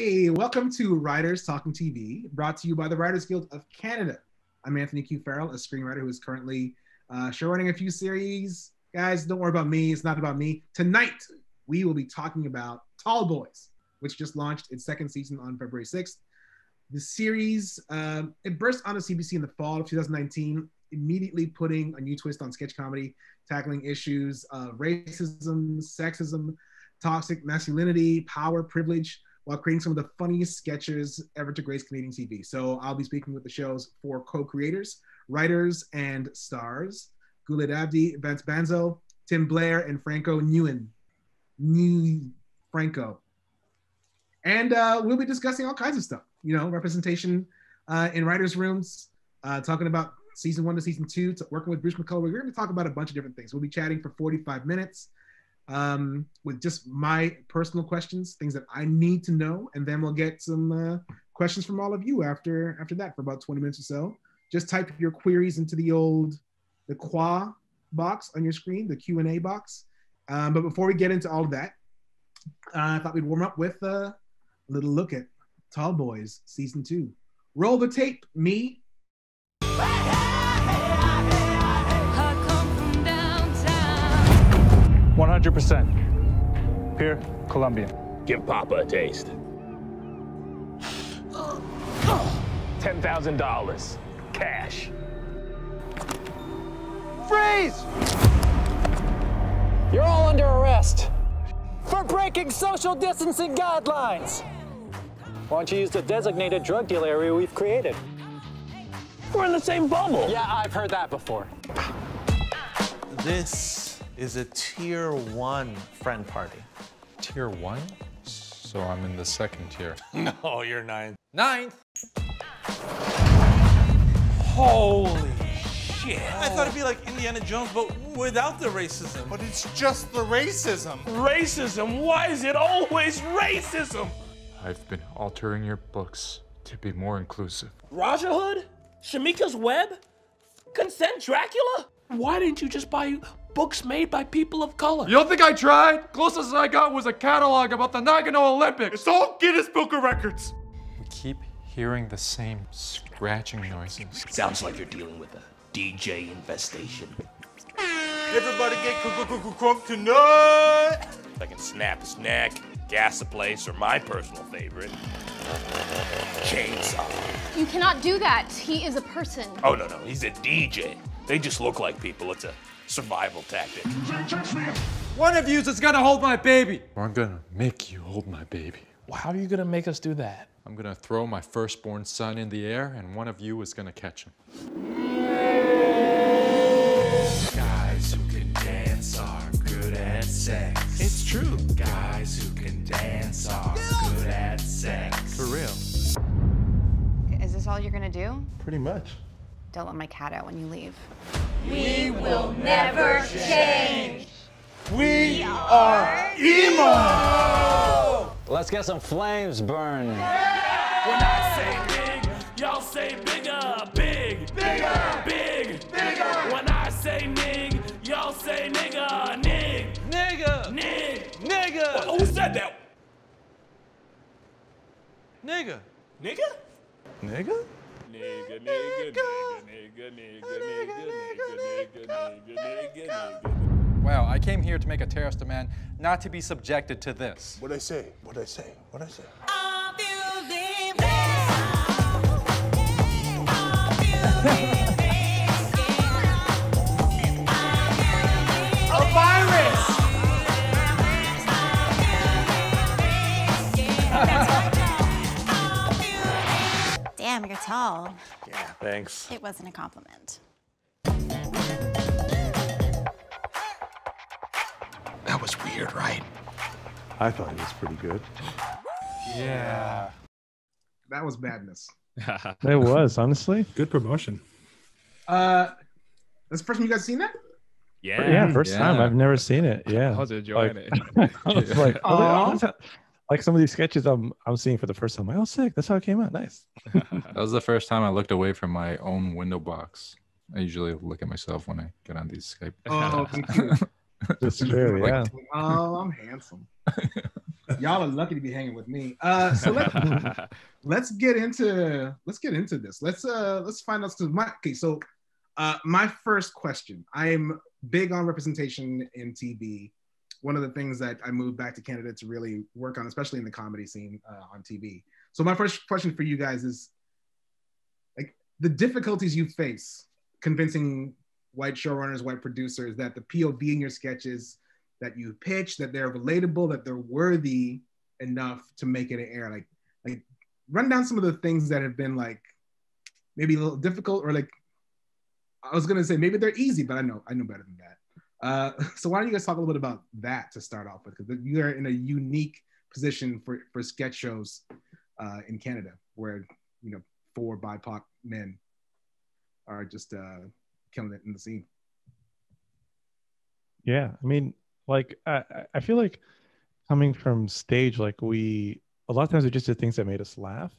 Hey, welcome to Writers Talking TV, brought to you by the Writers Guild of Canada. I'm Anthony Q. Farrell, a screenwriter who is currently showrunning a few series. Guys, don't worry about me. It's not about me. Tonight, we will be talking about TallBoyz, which just launched its second season on February 6th. The series, it burst onto CBC in the fall of 2019, immediately putting a new twist on sketch comedy, tackling issues of racism, sexism, toxic masculinity, power, privilege, while creating some of the funniest sketches ever to grace Canadian TV. So I'll be speaking with the show's four co-creators, writers, and stars, Guled Abdi, Vance Banzo, Tim Blair, and Franco Nguyen. And we'll be discussing all kinds of stuff, you know, representation in writers' rooms, talking about season one to season two, to working with Bruce McCulloch. We're going to talk about a bunch of different things. We'll be chatting for 45 minutes. With just my personal questions, things that I need to know, and then we'll get some questions from all of you after that for about 20 minutes or so. Just type your queries into the QA box on your screen, the Q&A box. But before we get into all of that, I thought we'd warm up with a little look at TallBoyz Season 2. Roll the tape, me. Hey! 100%. Pure Colombian. Give Papa a taste. $10,000. Cash. Freeze! You're all under arrest for breaking social distancing guidelines. Why don't you use the designated drug deal area we've created? We're in the same bubble. Yeah, I've heard that before. This is a tier one friend party. Tier one? So I'm in the second tier. No, you're ninth. Ninth? Holy shit. Oh. I thought it'd be like Indiana Jones, but without the racism. But it's just the racism. Racism? Why is it always racism? I've been altering your books to be more inclusive. Raja Hood? Shamika's Web? Consent Dracula? Why didn't you just buy books made by people of color? You don't think I tried? Closest I got was a catalog about the Nagano Olympics. It's all Guinness Book of Records. We keep hearing the same scratching noises. Sounds like you're dealing with a DJ infestation. Everybody get crunk tonight. I can snap his neck, gas a place, or my personal favorite, chainsaw. You cannot do that. He is a person. Oh no, no, he's a DJ. They just look like people. It's a survival tactic. One of you is gonna hold my baby. I'm gonna make you hold my baby. Well, how are you gonna make us do that? I'm gonna throw my firstborn son in the air, and one of you is gonna catch him. Guys who can dance are good at sex. It's true. Guys who can dance are good at sex. For real. Is this all you're gonna do? Pretty much. Don't let my cat out when you leave. We will never change. We are emo. Let's get some flames burned. Yeah. When I say big, y'all say bigger, big, bigger, big, bigger. When I say nig, y'all say nigga, nig, nigga, nig, nigga. Who said that? Nigga, nigga, nigga. Nigga, nigga, nigga, nigga, nigga, nigga, nigga. Wow, I came here to make a terrorist demand not to be subjected to this. What I say, what I say, what I say. A virus! Damn, you're tall. Yeah, thanks. It wasn't a compliment. That was weird, right? I thought it was pretty good. Yeah. That was madness. It was, honestly. Good promotion. That's the first time you guys seen that? Yeah. Yeah, first time. I've never seen it. Yeah. I was enjoying it. I was like, oh. Like some of these sketches I'm seeing for the first time. I'm like, oh, sick. That's how it came out. Nice. That was the first time I looked away from my own window box. I usually look at myself when I get on these Skype. Oh, that's true. Yeah. Like, oh, I'm handsome. Y'all are lucky to be hanging with me. So let's get into this. Let's find out. My first question. I am big on representation in TV. One of the things that I moved back to Canada to really work on, especially in the comedy scene on TV. So my first question for you guys is, like, the difficulties you face convincing white showrunners, white producers that the POV in your sketches that you pitch, that they're relatable, that they're worthy enough to make it an air. Like run down some of the things that have been like maybe a little difficult, or like, I was gonna say maybe they're easy, but I know better than that. So why don't you guys talk a little bit about that to start off with? Because you are in a unique position for sketch shows in Canada, where, you know, 4 BIPOC men are just killing it in the scene. Yeah, I mean, like, I feel like coming from stage, like a lot of times we just did things that made us laugh.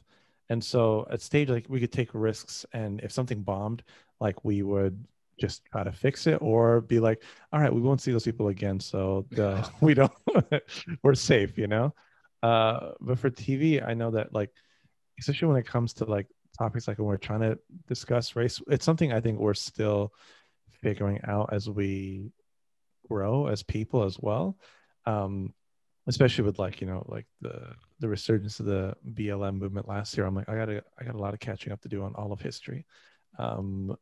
And so at stage, like, we could take risks, and if something bombed, like, we would just try to fix it or be like, all right, we won't see those people again. So we don't, we're safe, you know? But for TV, I know that, like, especially when it comes to like topics, like when we're trying to discuss race, it's something I think we're still figuring out as we grow as people as well. Especially with, like, you know, like the resurgence of the BLM movement last year, I'm like, I got a lot of catching up to do on all of history. And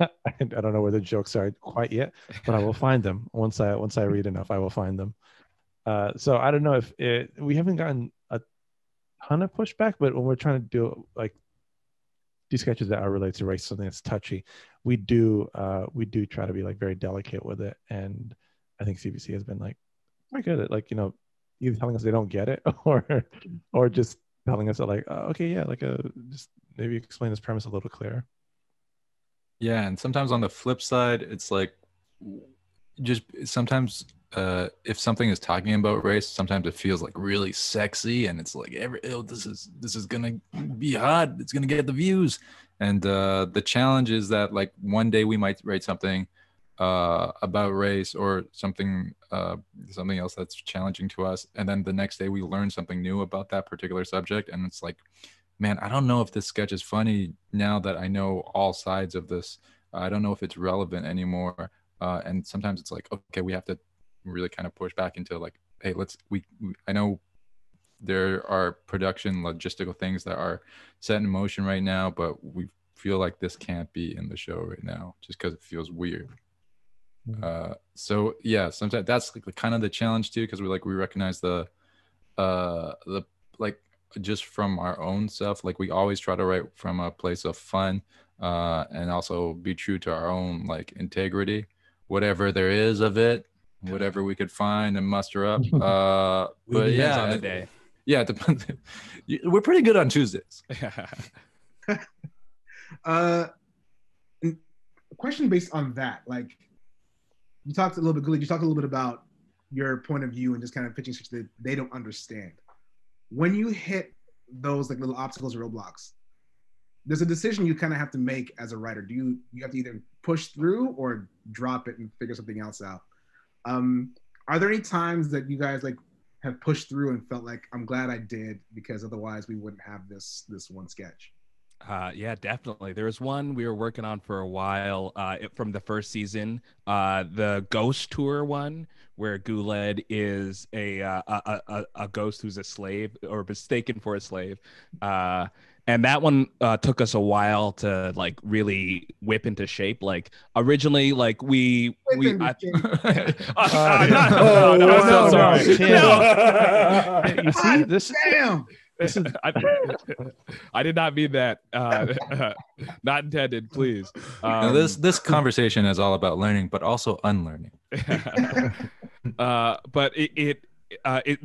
I don't know where the jokes are quite yet, but I will find them once I read enough. I will find them. So I don't know if we haven't gotten a ton of pushback, but when we're trying to do like do sketches that are related to race, something that's touchy, we do try to be like very delicate with it. And I think CBC has been like quite good at, like, you know, either telling us they don't get it or just telling us that, like, oh, okay, yeah, like just maybe explain this premise a little clearer. Yeah, and sometimes on the flip side, it's like, just sometimes if something is talking about race, sometimes it feels like really sexy, and it's like, this is gonna be hot, it's gonna get the views. And the challenge is that, like, one day we might write something about race or something else that's challenging to us, and then the next day we learn something new about that particular subject, and it's like, man, I don't know if this sketch is funny now that I know all sides of this. I don't know if it's relevant anymore. And sometimes it's like, okay, we have to really kind of push back into, like, hey, I know there are production logistical things that are set in motion right now, but we feel like this can't be in the show right now just because it feels weird. Mm-hmm. So yeah, sometimes that's like kind of the challenge too, because we recognize the like, just from our own self, like, we always try to write from a place of fun and also be true to our own, like, integrity, whatever there is of it, whatever we could find and muster up. But yeah, on the day. Yeah, it depends. We're pretty good on Tuesdays. A question based on that, like, you talked a little bit about your point of view and just kind of pitching that they don't understand. When you hit those, like, little obstacles or roadblocks, there's a decision you kind of have to make as a writer. Do you have to either push through or drop it and figure something else out? Are there any times that you guys, like, have pushed through and felt like, I'm glad I did, because otherwise we wouldn't have this one sketch? Yeah, definitely. There was one we were working on for a while from the first season, the ghost tour one, where Guled is a ghost who's a slave, or mistaken for a slave. And that one took us a while to, like, really whip into shape. Like, originally, like, you see this? Damn. I did not mean that. Not intended, please. No, this conversation is all about learning, but also unlearning. But it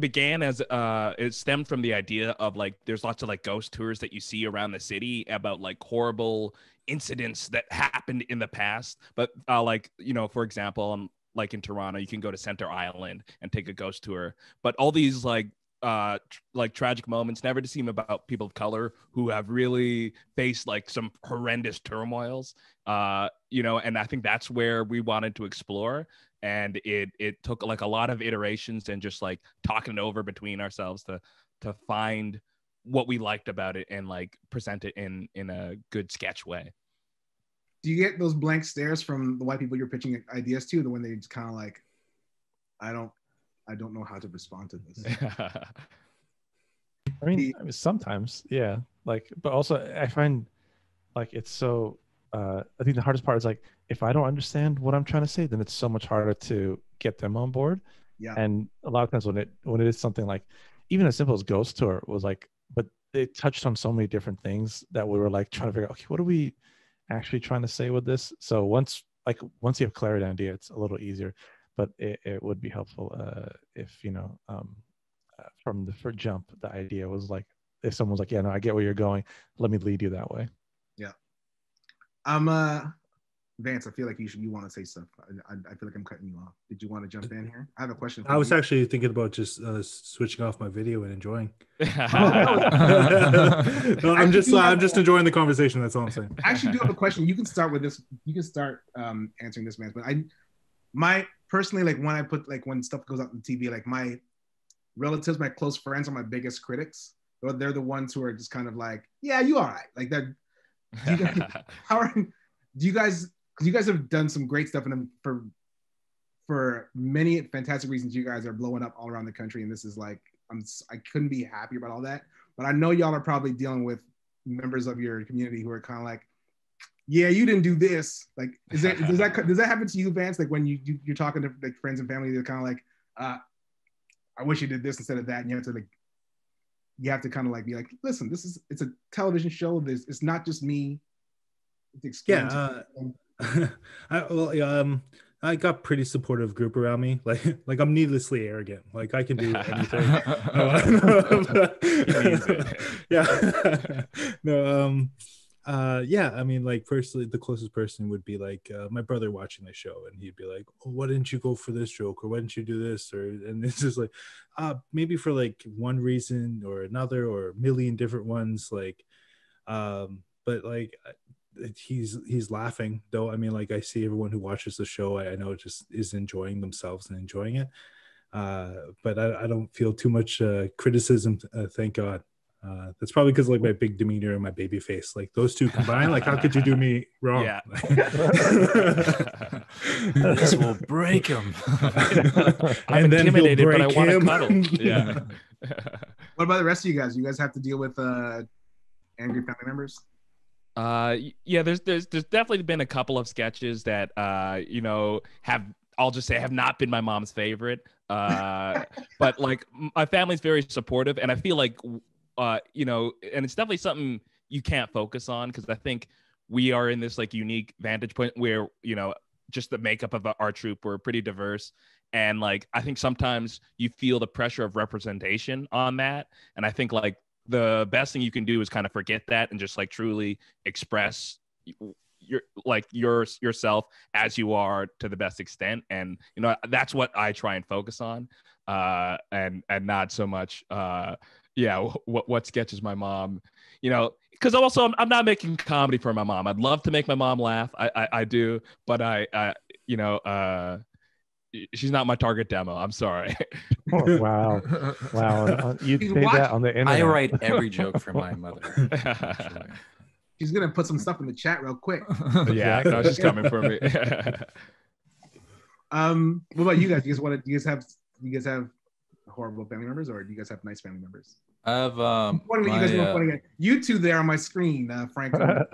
began as it stemmed from the idea of, like, there's lots of, like, ghost tours that you see around the city about, like, horrible incidents that happened in the past. But like, you know, for example, like in Toronto, you can go to Centre Island and take a ghost tour. But all these, like, tragic moments never to seem about people of color who have really faced, like, some horrendous turmoils, you know, and I think that's where we wanted to explore. And it took like a lot of iterations and just like talking it over between ourselves to find what we liked about it and like present it in a good sketch way. Do you get those blank stares from the white people you're pitching ideas to, the when they just kind of like, I don't know how to respond to this? I mean, sometimes, yeah. Like, but also I find like it's so, I think the hardest part is like, if I don't understand what I'm trying to say, then it's so much harder to get them on board. Yeah. And a lot of times when it is something like, even as simple as Ghost Tour was like, but they touched on so many different things that we were like trying to figure out, okay, what are we actually trying to say with this? So once you have clarity on idea, it's a little easier, but it would be helpful if, you know, from the first jump, the idea was like, if someone's like, yeah, no, I get where you're going, let me lead you that way. Yeah. Vance, I feel like you want to say stuff. I feel like I'm cutting you off. Did you want to jump in here? I have a question. I was actually thinking about just switching off my video and enjoying. No, I'm just enjoying the conversation. That's all I'm saying. I actually do have a question. You can start with this. You can start answering this, Vance. But my personally, like when I put like when stuff goes out on TV, like my relatives, my close friends are my biggest critics. They're the ones who are just kind of like, yeah, you all right. Like that. Because you guys have done some great stuff, and for many fantastic reasons, you guys are blowing up all around the country. And this is like, I couldn't be happier about all that. But I know y'all are probably dealing with members of your community who are kind of like, yeah, you didn't do this. Like, does that happen to you, Vance? Like when you're talking to like friends and family, they're kind of like, I wish you did this instead of that, and you have to kind of like be like, listen, it's a television show. It's not just me. Yeah. I got pretty supportive group around me. Like I'm needlessly arrogant. Like I can do anything. Yeah. No. Yeah. I mean, like personally, the closest person would be like my brother watching the show, and he'd be like, oh, "Why didn't you go for this joke? Or why didn't you do this?" Or and it's just like, maybe for like one reason or another, or a million different ones. Like, but like. He's laughing though. I mean, like I see everyone who watches the show, I know it just is enjoying themselves and enjoying it. But I don't feel too much criticism. Thank God. That's probably because like my big demeanor and my baby face, like those two combined, like how could you do me wrong? Yeah. This will break him. I'm intimidated, but I want to cuddle. Yeah. What about the rest of you guys? You guys have to deal with angry family members? Yeah, there's definitely been a couple of sketches that you know have not been my mom's favorite. But like my family's very supportive, and I feel like you know, and it's definitely something you can't focus on, because I think we are in this like unique vantage point where, you know, just the makeup of our troupe, we're pretty diverse. And like I think sometimes you feel the pressure of representation on that. And I think like the best thing you can do is kind of forget that and just like truly express yourself as you are to the best extent. And, you know, that's what I try and focus on, and not so much, yeah, what sketches my mom, you know, because also I'm not making comedy for my mom. I'd love to make my mom laugh. I do, but I you know, she's not my target demo. I'm sorry. Oh, wow! You say that on the internet. I write every joke for my mother. Actually. She's gonna put some stuff in the chat real quick. Yeah, no, she's coming for me. What about you guys? Do you guys have horrible family members, or do you guys have nice family members? You two there on my screen, Franco.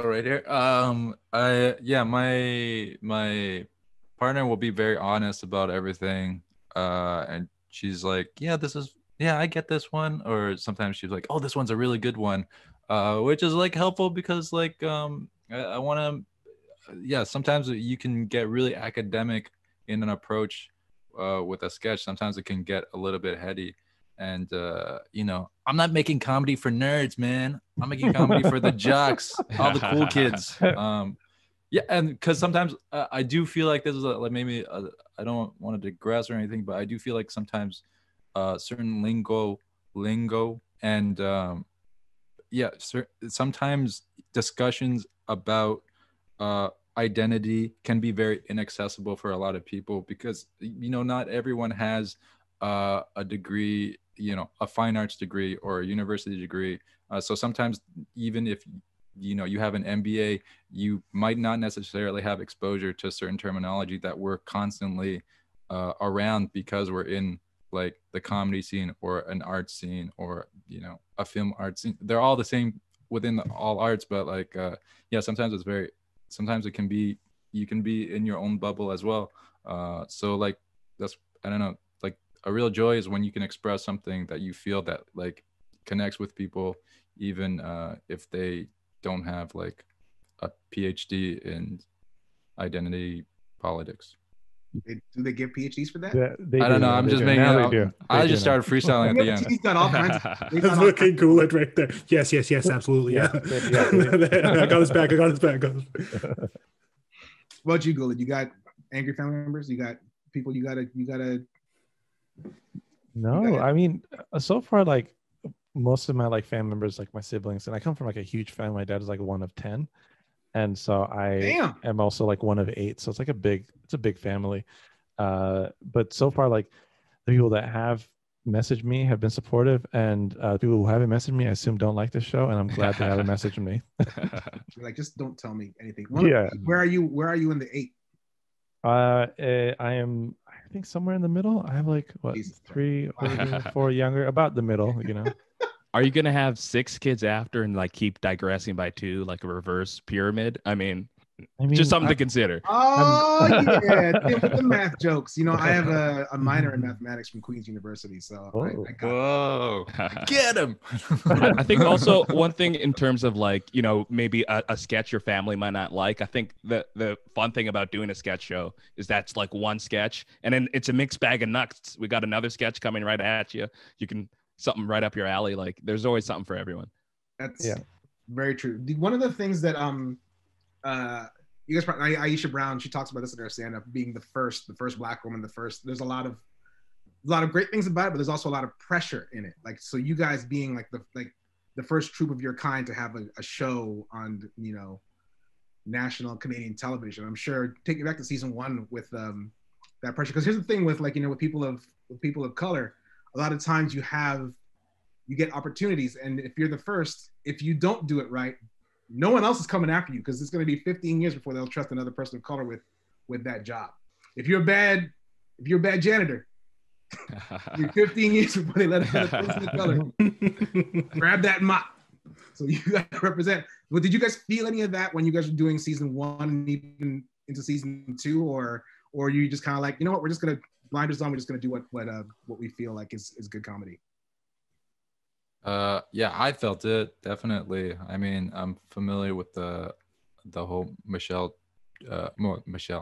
Oh, right here. My partner will be very honest about everything, and she's like, yeah, I get this one, or sometimes she's like, oh, this one's a really good one, which is like helpful, because like I want to, yeah, sometimes you can get really academic in an approach with a sketch. Sometimes it can get a little bit heady, and you know, I'm not making comedy for nerds, man. I'm making comedy for the jocks, all the cool kids. Yeah, and because sometimes I do feel like this is like maybe I don't want to digress or anything, but I do feel like sometimes certain lingo, and yeah, sometimes discussions about identity can be very inaccessible for a lot of people because, you know, not everyone has a degree, you know, a fine arts degree or a university degree. So sometimes even if, you know, you have an MBA, you might not necessarily have exposure to certain terminology that we're constantly around because we're in like the comedy scene or an art scene or, you know, a film art scene. They're all the same within all arts, but like, yeah, sometimes it can be, you can be in your own bubble as well. So like, that's, I don't know, like a real joy is when you can express something that you feel that like connects with people, even if they don't have like a PhD in identity politics. Do they give PhDs for that? Yeah, I don't know. I'm just making it up. I just started freestyling at the end. He's done all kinds. That's looking cool right there. Yes, yes, yes, absolutely. Yeah. I got this back. I got this back. What about you, Guled? You got angry family members? You got people you gotta No, I mean, so far, like most of my like family members, like my siblings, and I come from like a huge family. My dad is like one of 10. And so I am also like one of 8. So it's like a big family. But so far, like the people that have messaged me have been supportive, and the people who haven't messaged me, I assume don't like the show. And I'm glad they haven't messaged me. You're like, just don't tell me anything. Where are you in the 8? I am, I think, somewhere in the middle. I have like, what, 3 or 4 younger, about the middle, you know. Are you going to have 6 kids after and like keep digressing by 2, like a reverse pyramid? I mean just something to consider. Oh, yeah. The math jokes. You know, I have a minor in mathematics from Queen's University. So get him. I think also one thing in terms of like, you know, maybe a sketch your family might not like. I think the fun thing about doing a sketch show is that's like one sketch and then it's a mixed bag of nuts. We got another sketch coming right at you. You can something right up your alley. Like there's always something for everyone. That's very true. One of the things that you guys probably, Aisha Brown, she talks about this in her stand-up, being the first Black woman, there's a lot of great things about it, but there's also a lot of pressure in it. Like, so you guys being like the first troupe of your kind to have a show on, you know, national Canadian television, I'm sure take you back to season 1 with that pressure. Because here's the thing with like, you know, with people of color, a lot of times you get opportunities, and if you're the first, if you don't do it right, no one else is coming after you, because it's going to be 15 years before they'll trust another person of color with that job. If you're a bad janitor, you're 15 years before they let another person of color grab that mop. So you got to represent. Well, did you guys feel any of that when you guys were doing season 1 and even into season 2, or you just kind of like, you know what, we're just going to blinders on, we're just going to do what we feel like is good comedy? Yeah, I felt it, definitely. I mean, I'm familiar with the whole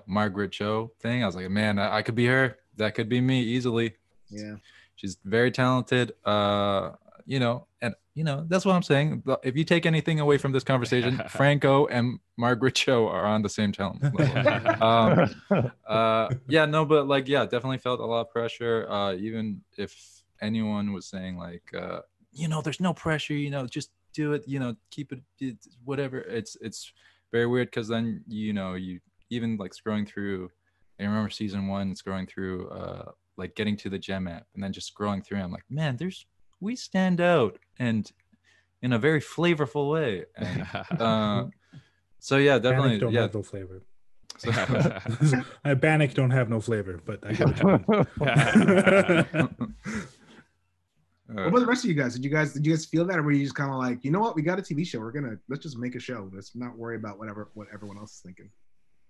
Margaret Cho thing. I was like, man, I could be her. That could be me easily. Yeah. She's very talented. You know, and you know, that's what I'm saying. If you take anything away from this conversation, Franco and Margaret Cho are on the same talent level. Yeah, no, but like, yeah, definitely felt a lot of pressure. Even if anyone was saying like, you know, there's no pressure, you know, just do it, you know, keep it whatever. It's very weird, because then, you know, you even like scrolling through, I remember season 1 scrolling through, like getting to the Gem app and then just scrolling through, I'm like, man, we stand out and in a very flavorful way. And, so yeah, definitely. Barenaked don't have no flavor. So, Barenaked don't have no flavor, but I got you. What about the rest of you guys? Did you guys feel that, or were you just kind of like, you know what, we got a TV show, let's just make a show, let's not worry about what everyone else is thinking?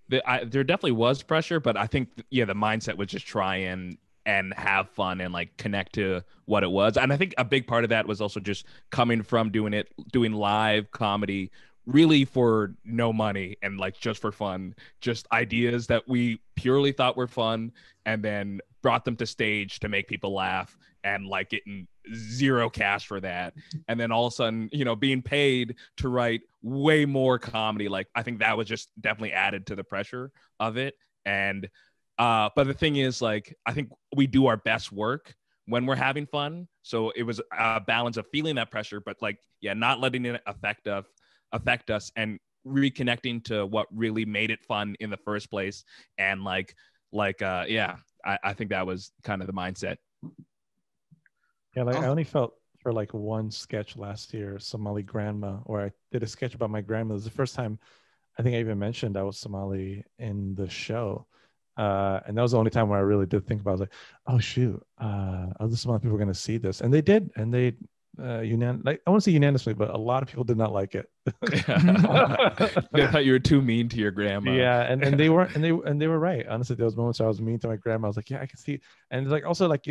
There definitely was pressure, but I think the mindset was just try and have fun and like connect to what it was. And I think a big part of that was also just coming from doing live comedy really for no money and like just for fun, just ideas that we purely thought were fun and then brought them to stage to make people laugh, and like getting zero cash for that. And then all of a sudden, you know, being paid to write way more comedy. Like, I think that was just definitely added to the pressure of it. And, but the thing is, like, I think we do our best work when we're having fun. So it was a balance of feeling that pressure, but like, yeah, not letting it affect us and reconnecting to what really made it fun in the first place. And I think that was kind of the mindset. Yeah, I only felt for one sketch last year, Somali grandma, or I did a sketch about my grandma. It was the first time I think I even mentioned I was Somali in the show. And that was the only time where I really did think about it. I was like, oh shoot, other Somali people are going to see this. And they did. And they, I won't say unanimously, but a lot of people did not like it. They thought you were too mean to your grandma. Yeah, and they were, and they were right. Honestly, there was moments where I was mean to my grandma. I was like, yeah, I can see. And I don't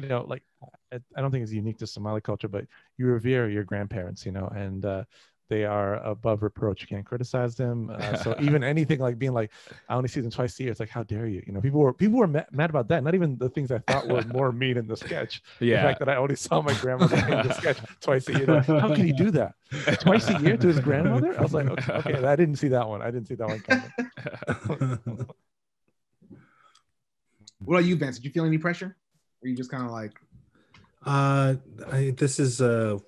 think it's unique to Somali culture, but you revere your grandparents, and they are above reproach. You can't criticize them. So even anything like being like, I only see them twice a year. It's like, how dare you? People were mad about that. Not even the things I thought were more mean in the sketch. Yeah. The fact that I only saw my grandmother in the sketch twice a year. Like, how can he do that? Twice a year to his grandmother? I was like, okay, I didn't see that one. Coming. What about you, Vance? Did you feel any pressure? Or you just kind of like... this is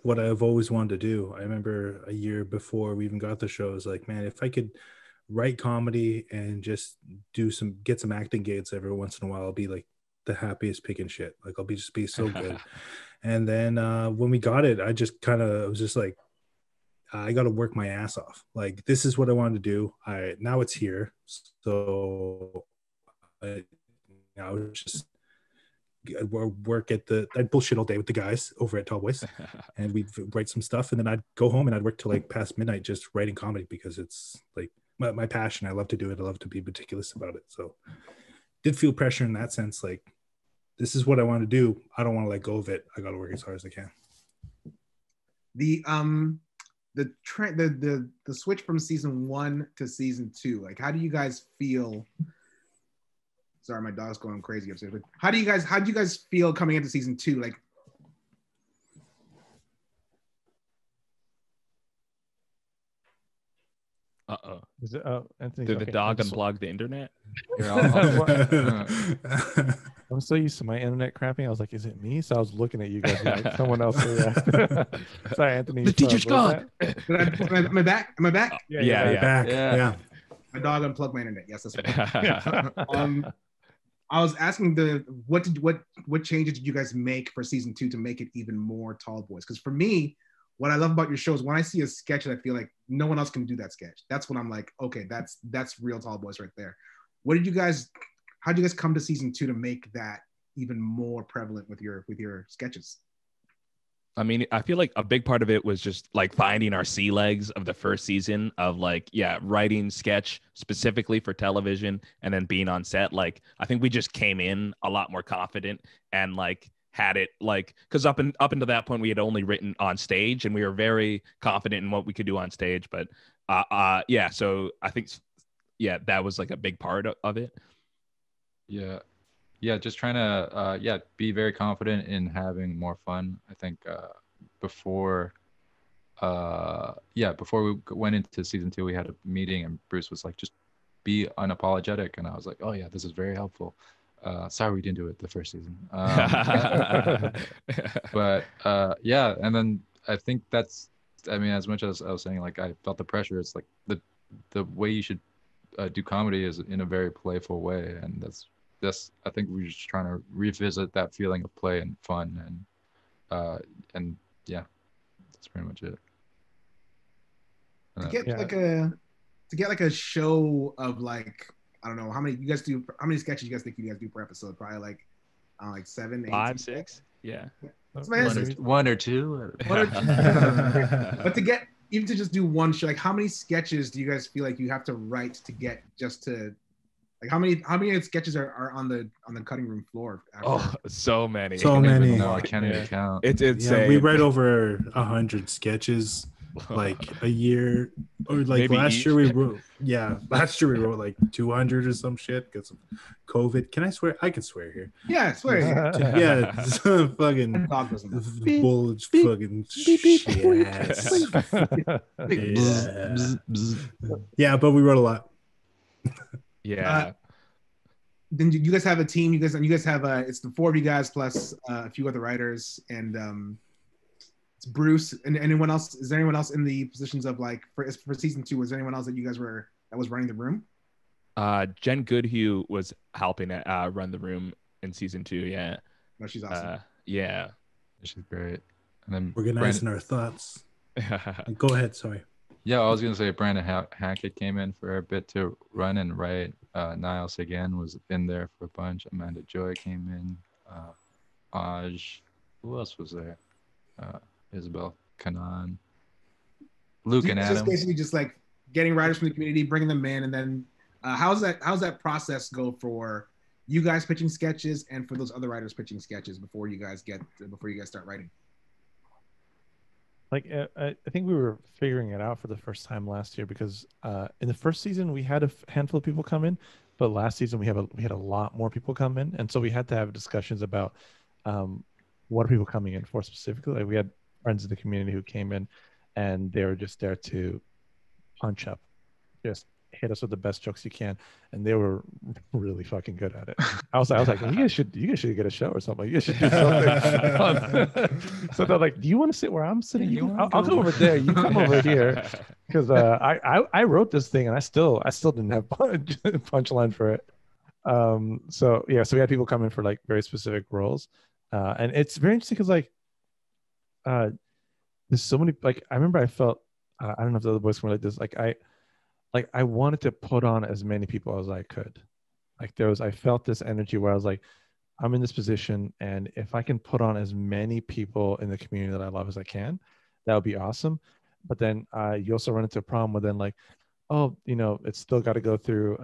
what I've always wanted to do. I remember a year before we even got the show, I was like, man, if I could write comedy and just get some acting gigs every once in a while, I'll be like the happiest pig in shit. Like I'll just be so good. And then when we got it, I got to work my ass off. Like this is what I wanted to do. Now it's here. So I was just. I'd bullshit all day with the guys over at TallBoyz, and we'd write some stuff, and then I'd go home and I'd work till past midnight just writing comedy because it's my passion. I love to do it. I love to be meticulous about it. So did feel pressure in that sense. Like this is what I want to do. I don't want to let go of it. I got to work as hard as I can. The switch from season one to season two. Like how do you guys feel? Sorry, my dog's going crazy upstairs. But how do you guys feel coming into season two? Like, is it? Oh, Anthony. Did the dog unplug the internet? I'm so used to my internet crapping. I was like, is it me? So I was looking at you guys like someone else. Sorry, Anthony. The teacher's gone. Am I back? Am I back? Yeah. Back. Yeah. My dog unplugged my internet. Yes, that's right. I was asking what changes did you guys make for season two to make it even more TallBoyz? Because for me, what I love about your show is when I see a sketch and I feel like no one else can do that sketch. That's when I'm like, okay, that's real TallBoyz right there. How did you guys come to season two to make that even more prevalent with your sketches? I mean, I feel like a big part of it was just finding our sea legs of the first season of writing sketch specifically for television and then being on set. I think we just came in a lot more confident and had it because up until that point we had only written on stage and we were very confident in what we could do on stage. But so I think that was a big part of it. Yeah. Yeah, just trying to be very confident in having more fun. I think before we went into season two, we had a meeting and Bruce was like, just be unapologetic. And I was like, oh yeah, this is very helpful. Sorry we didn't do it the first season. And then I think as much as I was saying, I felt the pressure, it's the way you should do comedy is in a very playful way. And I think we're just trying to revisit that feeling of play and fun and that's pretty much it. To get a show of I don't know how many sketches you guys think you guys do per episode? Probably seven, 8, 5, 6. Yeah, that's my answer. One or two. But to get even to just do one show, how many sketches do you guys feel you have to write to get just to? How many sketches are on the cutting room floor? After? Oh, so many. So many. No, I can't even count. It's insane. Yeah, we write over 100 sketches a year, or last year we wrote 200 or some shit because of COVID. Can I swear? I can swear here. Yeah, I swear. Yeah, fucking bulge, fucking shit. Yeah, but we wrote a lot. Yeah. Then you guys have a team. You guys have it's the four of you guys plus a few other writers, and Bruce and anyone else? Is there anyone else in the positions of like for season two? Was there anyone else that you guys were that was running the room? Jen Goodhue was helping run the room in season two. Yeah, no, she's awesome. Yeah, she's great. And then organizing our thoughts. Go ahead. Sorry. Yeah, I was gonna say Brandon Hackett came in for a bit to run and write. Niles again was in there for a bunch. Amanda Joy came in. Aj. Who else was there? Isabel Kanan, Luke, and Adam. Just basically just like getting writers from the community, bringing them in, and then how's that process go for you guys pitching sketches and for those other writers pitching sketches before you guys start writing? Like I think we were figuring it out for the first time last year because in the first season we had a handful of people come in, but last season we had a lot more people come in, and so we had to have discussions about what are people coming in for specifically. Like we had friends in the community who came in and they were just there to punch up, just hit us with the best jokes you can, and they were really fucking good at it. I was like, you guys should get a show or something. You guys should do something. So they're like, do you want to sit where I'm sitting? I'll go over there. You come over here, because I wrote this thing and I still didn't have punchline for it. So we had people come in for like very specific roles, and it's very interesting because like there's so many like I remember I felt I don't know if the other boys were like this, like I wanted to put on as many people as I could. Like I felt this energy where I was like, I'm in this position, and if I can put on as many people in the community that I love as I can, that would be awesome. But then you also run into a problem where then like, oh, you know, it's still got to go through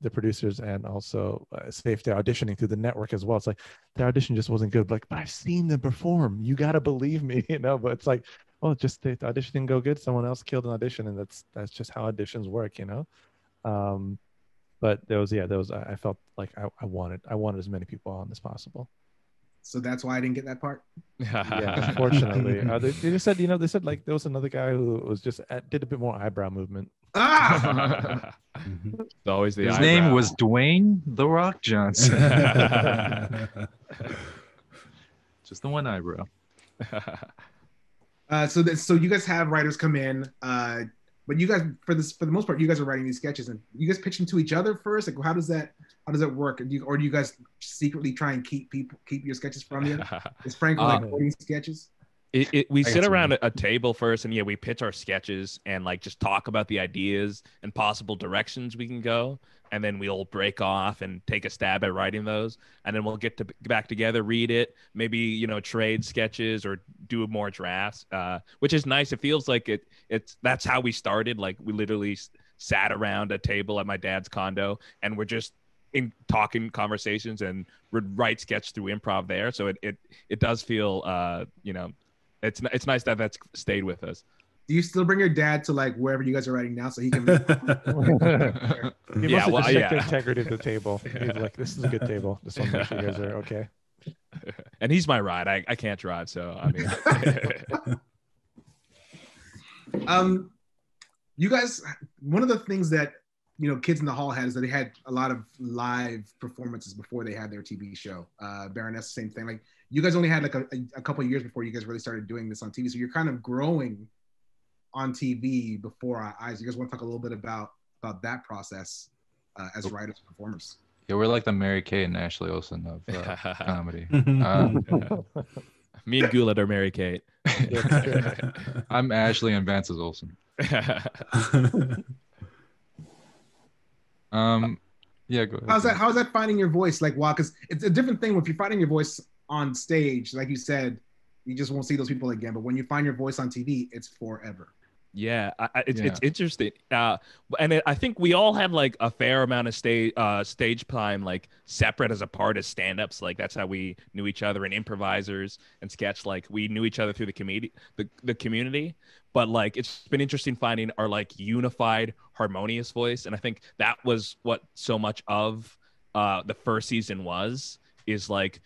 the producers and also say if they're auditioning through the network as well. It's like their audition just wasn't good. But I've seen them perform. You got to believe me, you know, but it's like, oh, just the audition didn't go good. Someone else killed an audition, and that's just how auditions work, you know. But there was. I felt like I wanted as many people on as possible. So that's why I didn't get that part. Yeah, unfortunately, they just said, you know, they said like there was another guy who was just did a bit more eyebrow movement. Ah! It's always the. His eyebrow. Name was Dwayne The Rock Johnson. Just the one eyebrow. So you guys have writers come in, but you guys for the most part you guys are writing these sketches, and you guys pitch them to each other first. Like how does that work? Do you guys secretly try and keep your sketches from you? Is Franco like writing sketches? We sit around a table first, and yeah, we pitch our sketches and like just talk about the ideas and possible directions we can go, and then we'll break off and take a stab at writing those, and then we'll get back together, read it, maybe you know trade sketches or do more drafts, which is nice. It feels like it's that's how we started. Like we literally sat around a table at my dad's condo, and we're just in talking conversations and would write sketch through improv there. So it does feel you know. It's nice that that's stayed with us. Do you still bring your dad to like wherever you guys are writing now so he can? He must have checked the integrity of the table. Yeah. He's like, this is a good table. This one, make sure you guys are okay. And he's my ride. I can't drive, so I mean. You guys, one of the things that you know, Kids in the Hall had is that they had a lot of live performances before they had their TV show. Baroness, same thing. Like you guys only had like a couple of years before you guys really started doing this on TV. So you're kind of growing on TV before our eyes. You guys want to talk a little bit about that process as writers and performers? Yeah, we're like the Mary Kay and Ashley Olsen of comedy. Me and Guled are Mary Kate. I'm Ashley and Vance is Olsen. Yeah, go ahead. How's that finding your voice? Like, wow, because it's a different thing. If you're finding your voice on stage, like you said, you just won't see those people again. But when you find your voice on TV, it's forever. Yeah, it's interesting. And I think we all had like a fair amount of stage time, like separate as a part as stand-ups. Like that's how we knew each other, and improvisers and sketch. Like we knew each other through the community. But like it's been interesting finding our like unified, harmonious voice. And I think that was what so much of the first season is like,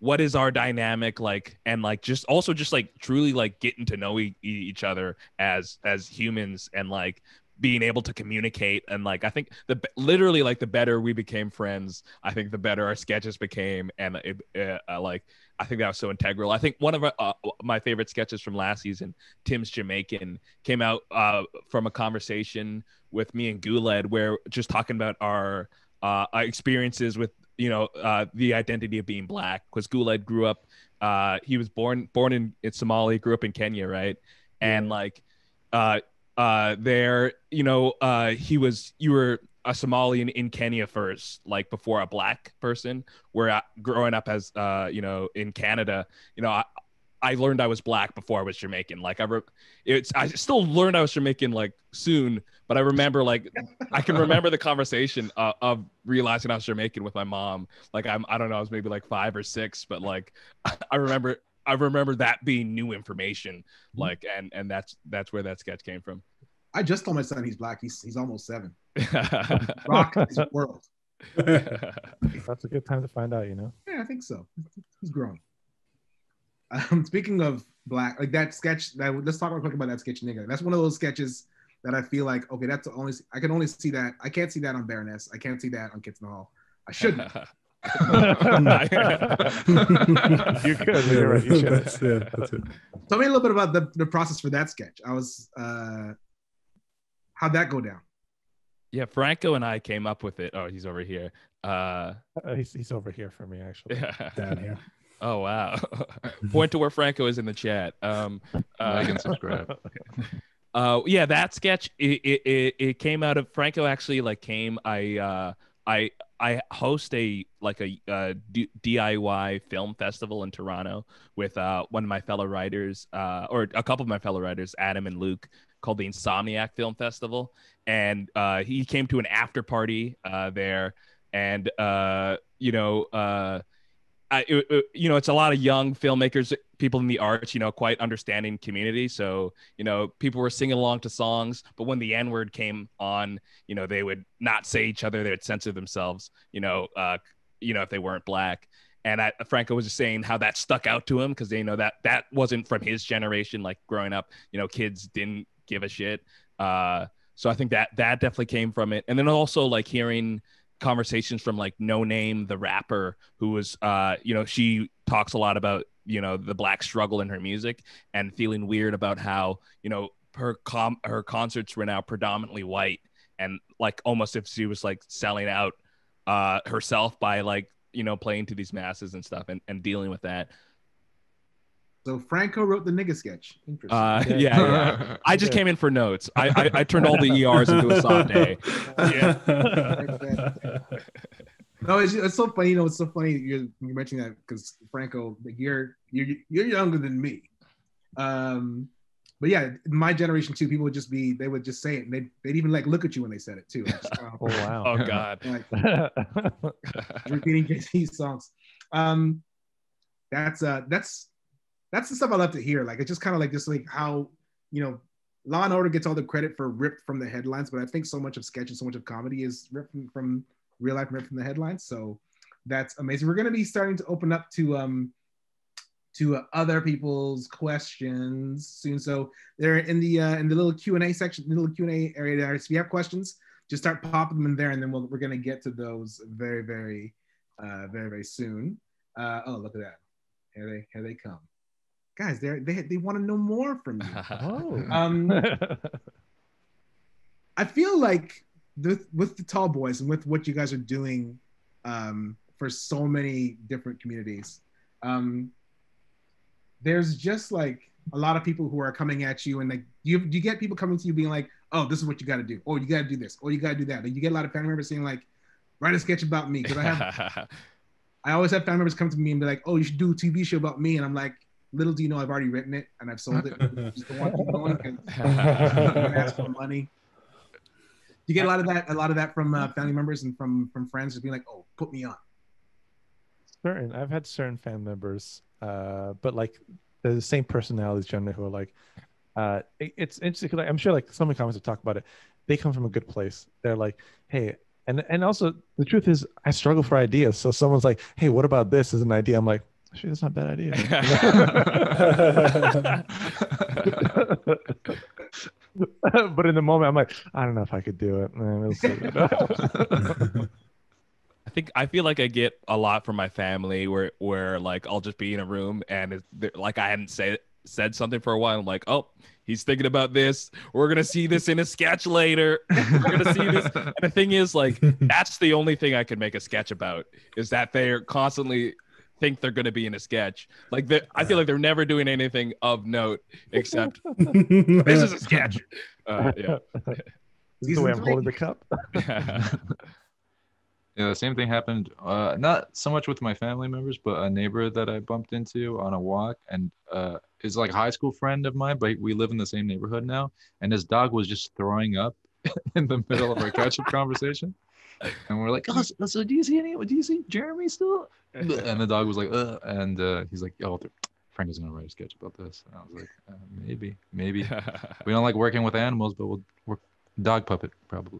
what is our dynamic like, and like just also just like truly like getting to know each other as humans, and like being able to communicate. And like, I think the literally like the better we became friends, I think the better our sketches became. And it, like, I think that was so integral. I think one of my favorite sketches from last season, Tim's Jamaican, came out from a conversation with me and Guled, where just talking about our experiences with, you know, the identity of being black, because Guled grew up, he was born in Somalia, grew up in Kenya, right? Yeah. And like, there, you know, you were a Somalian in Kenya first, like before a black person, where growing up as, you know, in Canada, you know, I learned I was black before I was Jamaican. Like I still learned I was Jamaican like soon, but I remember like, I can remember the conversation of realizing I was Jamaican with my mom. Like I don't know, I was maybe like 5 or 6, but like I remember that being new information. Like, and that's where that sketch came from. I just told my son he's black. He's almost 7. Rock his world. That's a good time to find out, you know? Yeah, I think so. He's grown. Speaking of black, like that sketch, let's talk real quick about that sketch, nigga. That's one of those sketches that I feel like, okay, that's the only, I can only see that. I can't see that on Baroness. I can't see that on Kids in the Hall. I shouldn't. You could, you're right. You should. That's it. Tell me a little bit about the process for that sketch. I was, how'd that go down? Yeah, Franco and I came up with it. Oh, he's over here. He's over here for me, actually. Yeah. Down here. Oh, wow. Point to where Franco is in the chat. I can subscribe. Yeah, that sketch, it came out of, Franco actually like came, I host a DIY film festival in Toronto with one of my fellow writers, or a couple of my fellow writers, Adam and Luke, called the Insomniac Film Festival. And he came to an after party there. And, you know, you know, it's a lot of young filmmakers, people in the arts, you know, quite understanding community. So, you know, people were singing along to songs, but when the N-word came on, you know, they would not say each other. They would censor themselves, you know, if they weren't black. And Franco was just saying how that stuck out to him, because, you know, that wasn't from his generation. Like growing up, you know, kids didn't give a shit. So I think that definitely came from it. And then also like hearing conversations from like No Name, the rapper, who was, you know, she talks a lot about, you know, the black struggle in her music, and feeling weird about how, you know, her concerts were now predominantly white, and like almost if she was like selling out herself by like, you know, playing to these masses and stuff, and dealing with that. So Franco wrote the nigga sketch. Interesting. Yeah. I just came in for notes. I turned all the ERs into a soft A. Yeah. No, it's so funny. You know, it's so funny you mentioned that, because Franco, like, you're younger than me. But yeah, my generation too, people would just be, they would just say it, and they'd even like look at you when they said it too. Just, oh, wow. Oh God. Like, repeating these songs. That's the stuff I love to hear. Like, it's just kind of like, just like how, you know, Law & Order gets all the credit for ripped from the headlines, but I think so much of sketch and so much of comedy is ripped from real life, ripped from the headlines. So that's amazing. We're going to be starting to open up to other people's questions soon. So they're in the little Q&A section, the little Q&A area there. So if you have questions, just start popping them in there, and then we're going to get to those very, very, very, very soon. Oh, look at that. Here they come. Guys, they want to know more from you. Oh. I feel like with the TallBoyz and with what you guys are doing for so many different communities, there's just like a lot of people who are coming at you, and like you get people coming to you being like, oh, this is what you got to do. Oh, you got to do this. Oh, you got to do that. And you get a lot of family members saying like, write a sketch about me. Because I always have family members come to me and be like, oh, you should do a TV show about me. And I'm like, little do you know, I've already written it and I've sold it. Just don't want to keep going, and ask for money. You get a lot of that from family members and from friends, just being like, "Oh, put me on." I've had certain family members, but like they're the same personality gender, who are like, it's interesting. Cause I'm sure like some of the comments have talked about it. They come from a good place. They're like, "Hey," and also the truth is, I struggle for ideas. So someone's like, "Hey, what about this?" as an idea. I'm like, actually, that's not a bad idea. But in the moment, I'm like, I don't know if I could do it. Man, so I think I feel like I get a lot from my family where like I'll just be in a room and it's, like I hadn't said something for a while. I'm like, oh, he's thinking about this. We're gonna see this in a sketch later. We're gonna see this. And the thing is, like, that's the only thing I could make a sketch about is that they're constantly think they're going to be in a sketch. Like, I feel like they're never doing anything of note except this is a sketch. Yeah. This is the way I'm holding the cup. Yeah. Yeah, the same thing happened, not so much with my family members, but a neighbor that I bumped into on a walk, and is like a high school friend of mine, but we live in the same neighborhood now, and his dog was just throwing up in the middle of our catch-up conversation. And we're like, oh, so do you see Jeremy still? And the dog was like, ugh. And he's like, oh, Frank is going to write a sketch about this. And I was like, maybe. We don't like working with animals, but we'll work dog puppet, probably.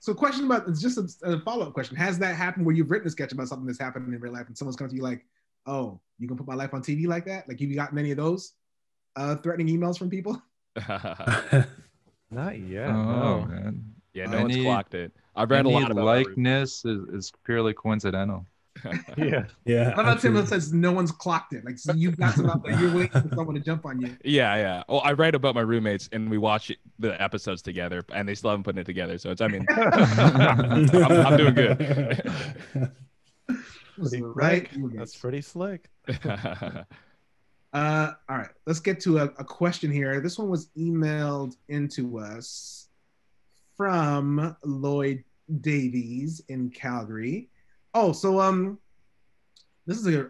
So question about, it's just a follow-up question. Has that happened where you've written a sketch about something that's happened in real life and someone's come to you like, oh, you going to put my life on TV like that? Like, have you gotten many of those threatening emails from people? Not yet. Oh, no, man. Yeah, no one's clocked it. I've read a lot about likeness is purely coincidental. Yeah. How about Tim says no one's clocked it? Like, so you got about that. You're waiting for someone to jump on you. Yeah. Oh, I write about my roommates, and we watch the episodes together, and they still haven't put it together. So it's, I mean, I'm doing good. Right? That's pretty slick. All right, let's get to a question here. This one was emailed into us from Lloyd Davies in Calgary. Oh, so this is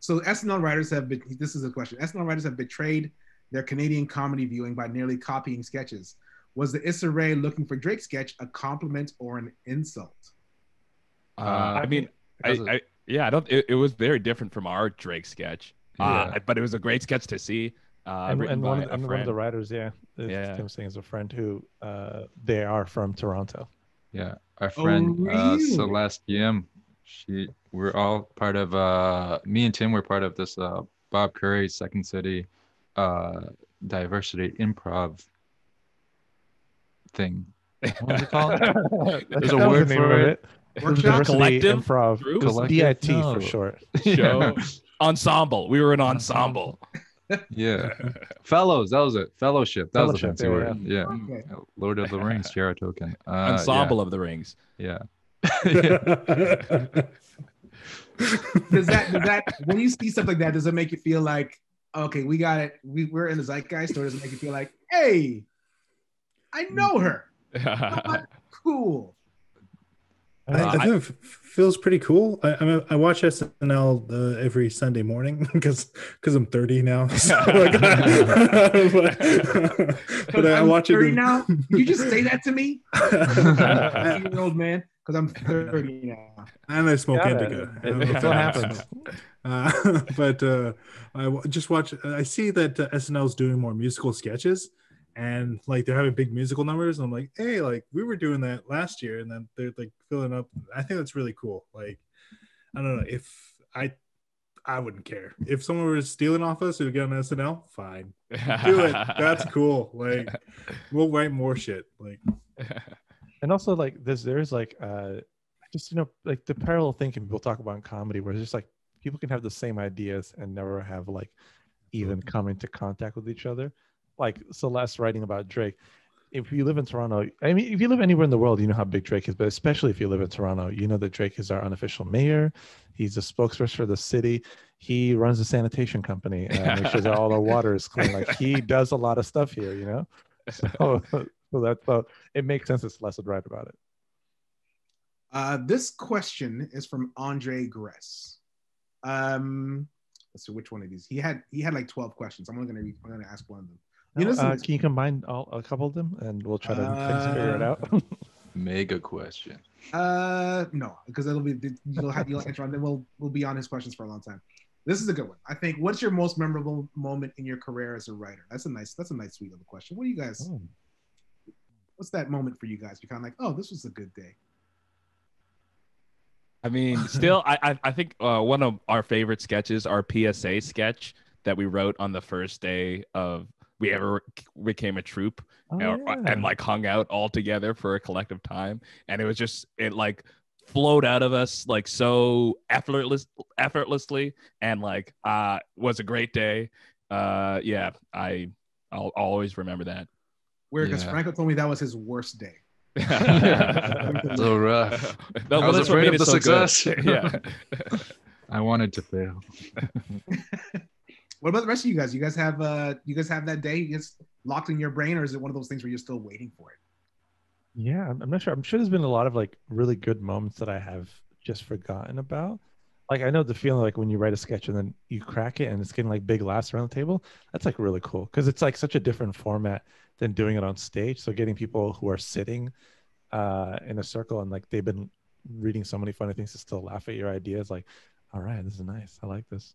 so SNL writers have been, this is a question. SNL writers have betrayed their Canadian comedy viewing by nearly copying sketches. Was the Issa Rae looking for Drake sketch a compliment or an insult? It was very different from our Drake sketch, but it was a great sketch to see. And one of the writers, Tim Singh is a friend who they are from Toronto. Yeah, our friend Celeste Yim. We're all part of. Me and Tim were part of this Bob Curry Second City diversity improv thing. What's it called? There's a word for it. Workshop? Collective improv. DIT for short. Show ensemble. We were an ensemble. Yeah. Fellows, that was it. Fellowship. That was a fancy word. Yeah. Okay. Lord of the Rings, Share a Token. Ensemble of the Rings. Yeah. Does that when you see stuff like that, does it make you feel like, okay, we got it, we're in the zeitgeist, or does it make you feel like, hey, I know her. Cool. I think it feels pretty cool. I watch SNL every Sunday morning because I'm 30 now. So but I watch it. 30 now? You just say that to me? I'm a 30-year-old man, because I'm 30 now. And I smoke indica. It still happens. But I just watch. I see that SNL's doing more musical sketches. And like they're having big musical numbers, and I'm like, hey, like we were doing that last year, and then they're like filling up. I think that's really cool. Like, I don't know if I wouldn't care if someone was stealing off us who got an SNL. Fine, do it. That's cool. Like, we'll write more shit. Like, and also like there's like just like the parallel thinking people talk about in comedy, where it's just like people can have the same ideas and never have like even come into contact with each other. Like Celeste writing about Drake. If you live in Toronto, I mean, if you live anywhere in the world, you know how big Drake is, but especially if you live in Toronto, you know that Drake is our unofficial mayor. He's a spokesperson for the city. He runs a sanitation company and makes sure that all our water is clean. Like he does a lot of stuff here, you know? So that's how it makes sense that Celeste would write about it. This question is from Andre Gress. Let's see which one of these. He had like 12 questions. I'm going to ask one of them. Can you combine a couple of them, and we'll try to figure it out? Mega question. No, because it'll be you'll answer on. Then we'll be on his questions for a long time. This is a good one, I think. What's your most memorable moment in your career as a writer? That's a nice sweet little question. What do you guys? Oh. What's that moment for you guys? You're kind of like, oh, this was a good day. I mean, still, I think one of our favorite sketches, our PSA sketch that we wrote on the first day of we ever became a troupe and like hung out all together for a collective time. And it was just, it like flowed out of us like so effortlessly. And like, was a great day. Yeah, I'll always remember that. Weird, because Franco told me that was his worst day. So rough. No, I was afraid of the success. Yeah. I wanted to fail. What about the rest of you guys? You guys have that day? You guys locked in your brain, or is it one of those things where you're still waiting for it? Yeah, I'm not sure. I'm sure there's been a lot of like really good moments that I have just forgotten about. Like, I know the feeling like when you write a sketch and then you crack it and it's getting like big laughs around the table. That's like really cool because it's like such a different format than doing it on stage. So getting people who are sitting in a circle and like they've been reading so many funny things to still laugh at your ideas, like, all right, this is nice. I like this.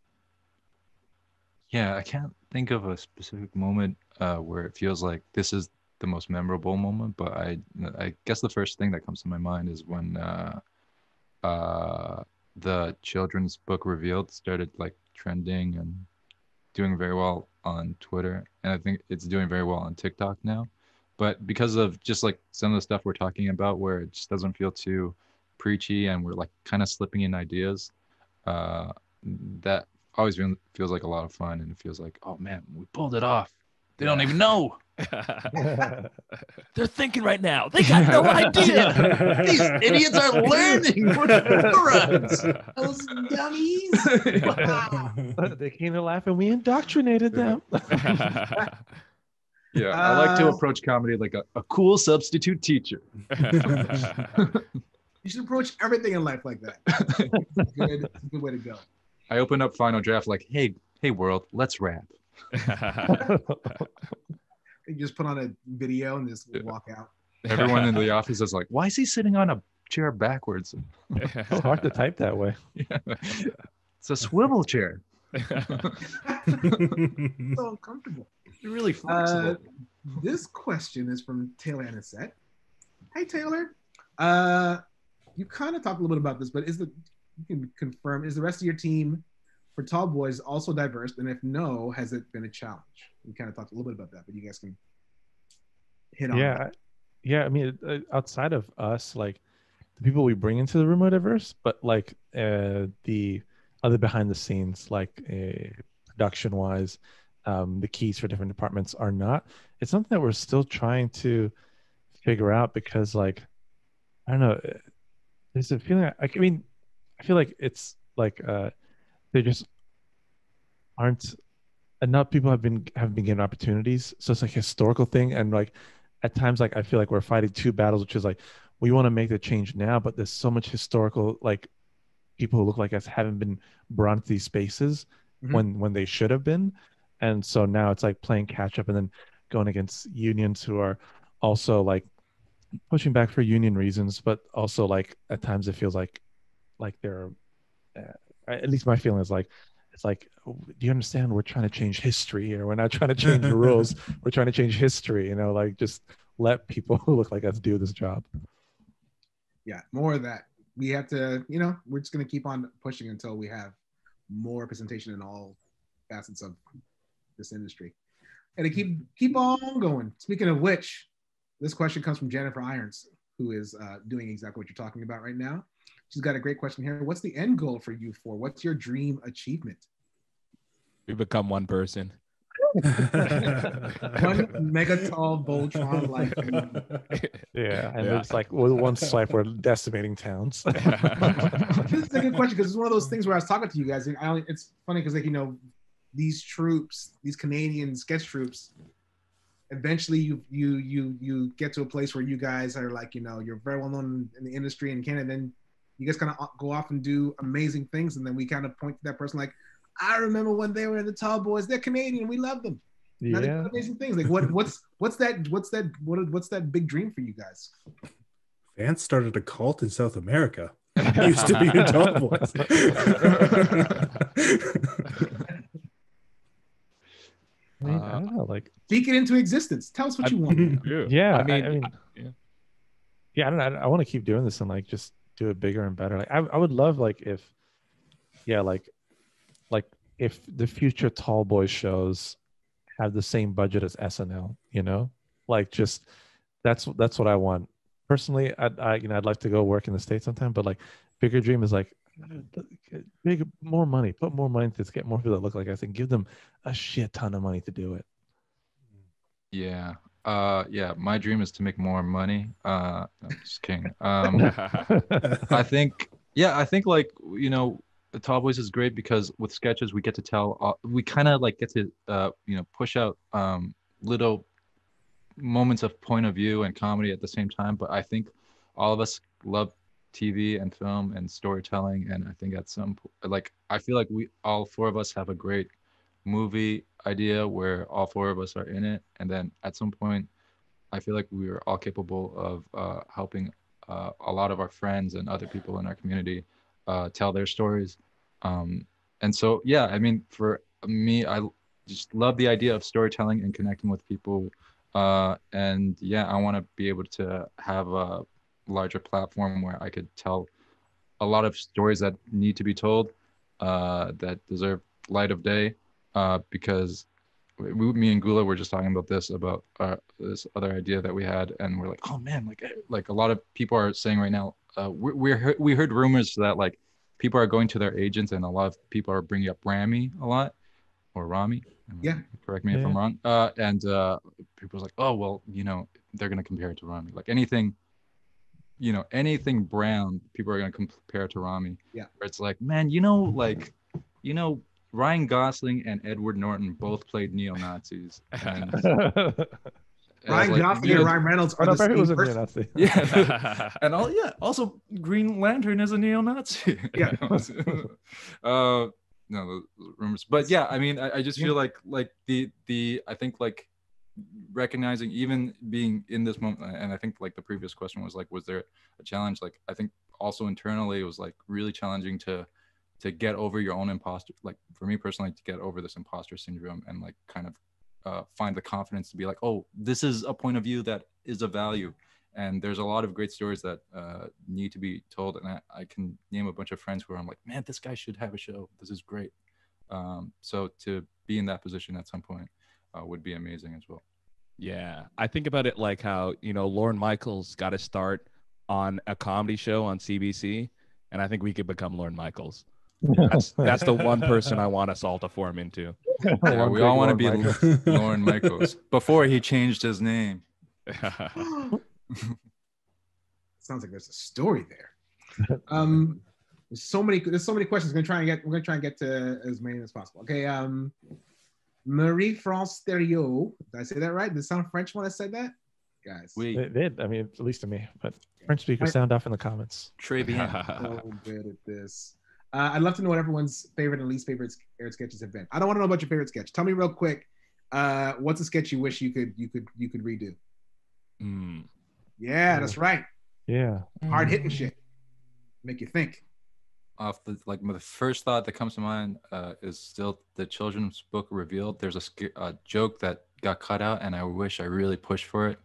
Yeah, I can't think of a specific moment where it feels like this is the most memorable moment, but I guess the first thing that comes to my mind is when the children's book Revealed started like trending and doing very well on Twitter, and I think it's doing very well on TikTok now. But because of just like some of the stuff we're talking about where it just doesn't feel too preachy and we're like kind of slipping in ideas, that always feels like a lot of fun, and it feels like, oh man, we pulled it off. They don't even know. They're thinking right now. They got no idea. These idiots are learning. Those dummies. Wow. They came to laugh and we indoctrinated them. Yeah, I like to approach comedy like a cool substitute teacher. You should approach everything in life like that. It's a good way to go. I opened up Final Draft like, hey world, let's rap. You just put on a video and just walk out. Everyone in the office is like, why is he sitting on a chair backwards? It's hard to type that way. Yeah. It's a swivel chair. So uncomfortable. You're really flexible. This question is from Taylor Anisette. Hey, Taylor. You kind of talked a little bit about this, but you can confirm, is the rest of your team for TallBoyz also diverse? And if no, has it been a challenge? We kind of talked a little bit about that, but you guys can hit on that. Yeah, I mean, outside of us, like the people we bring into the room are diverse, but like the other behind the scenes, like production-wise, the keys for different departments are not. It's something that we're still trying to figure out because, like, I don't know, there's a feeling, I mean, I feel like it's like there just aren't enough people have been given opportunities. So it's like a historical thing, and like at times, like I feel like we're fighting two battles, which is like we want to make the change now, but there's so much historical, like people who look like us haven't been brought into these spaces when they should have been, and so now it's like playing catch up and then going against unions who are also like pushing back for union reasons, but also like at times it feels like they're at least my feeling is like it's like, do you understand we're trying to change history here? We're not trying to change the rules, we're trying to change history, you know, like just let people who look like us do this job. Yeah, more of that. We have to, you know, we're just going to keep on pushing until we have more representation in all facets of this industry, and to keep on going. Speaking of which, this question comes from Jennifer Irons, who is doing exactly what you're talking about right now. She's got a great question here. What's the end goal for you for? What's your dream achievement? We become one person. One mega tall Voltron like. Yeah, and it's like with one swipe we're decimating towns. This is a good question because it's one of those things where I was talking to you guys. And it's funny because, like, you know, these troops, these Canadian sketch troops, eventually you get to a place where you guys are like, you know, you're very well known in the industry in Canada, and then you guys kind of go off and do amazing things, and then we kind of point to that person like, I remember when they were in the TallBoyz, they're Canadian, we love them. Yeah. Now they do amazing things. Like what's that big dream for you guys? Vance started a cult in South America. He used to be in TallBoyz. I mean, I don't know, like speak it into existence. Tell us what you want. Yeah, I mean, I don't know. I want to keep doing this and like just do it bigger and better. Like I would love like if the future TallBoyz shows have the same budget as SNL, you know, like just that's what I want personally. I you know, I'd like to go work in the States sometime, but like bigger dream is like big, more money, put more money into this, get more people that look like us and give them a shit ton of money to do it. Yeah. Yeah, my dream is to make more money. No, I'm just kidding. I think like, you know, TallBoyz is great because with sketches we get to tell, we kind of like get to, you know, push out little moments of point of view and comedy at the same time. But I think all of us love TV and film and storytelling, and I think at some point, like, I feel like we all four of us have a great movie idea where all four of us are in it, and then at some point I feel like we are all capable of helping a lot of our friends and other people in our community tell their stories, and so yeah, I mean, for me, I just love the idea of storytelling and connecting with people, and yeah, I want to be able to have a larger platform where I could tell a lot of stories that need to be told, that deserve light of day. Because me and Gula were just talking about this other idea that we had, and we're like, oh man, like a lot of people are saying right now, we heard rumors that like people are going to their agents, and a lot of people are bringing up Rami a lot, or Rami. Yeah. Correct me if I'm wrong. And people are like, oh well, you know, they're gonna compare it to Rami. Like anything, you know, anything brown, people are gonna compare it to Rami. Yeah. Where it's like, man, you know. Ryan Gosling and Edward Norton both played neo-Nazis. Ryan Gosling and Ryan Reynolds are the same person. Yeah. And also Green Lantern is a neo-Nazi. Yeah. No, rumors. But yeah, I mean, I just feel like the I think like recognizing, even being in this moment, and I think like the previous question was like, was there a challenge? Like I think also internally it was like really challenging to get over your own imposter, like for me personally, to get over this imposter syndrome and like kind of find the confidence to be like, oh, this is a point of view that is of value. And there's a lot of great stories that need to be told. And I can name a bunch of friends who I'm like, man, this guy should have a show. This is great. So to be in that position at some point would be amazing as well. Yeah, I think about it like how, you know, Lorne Michaels got to start on a comedy show on CBC. And I think we could become Lorne Michaels. That's the one person I want us all to form into. Yeah, we all want to be Lorne Michaels before he changed his name. Sounds like there's a story there. There's so many questions. We're gonna try and get to as many as possible. Okay. Marie-France Thériault. Did I say that right? Did it sound French when I said that? Guys, it did. I mean, at least to me. But French speakers sound off in the comments. Très bien. So good at this. I'd love to know what everyone's favorite and least favorite aired sketches have been. I don't want to know about your favorite sketch. Tell me real quick, what's a sketch you wish you could redo? Mm. Yeah, that's right. Yeah, hard hitting shit, make you think. Off the the first thought that comes to mind is still the children's book revealed. There's a joke that got cut out, and I wish I really pushed for it.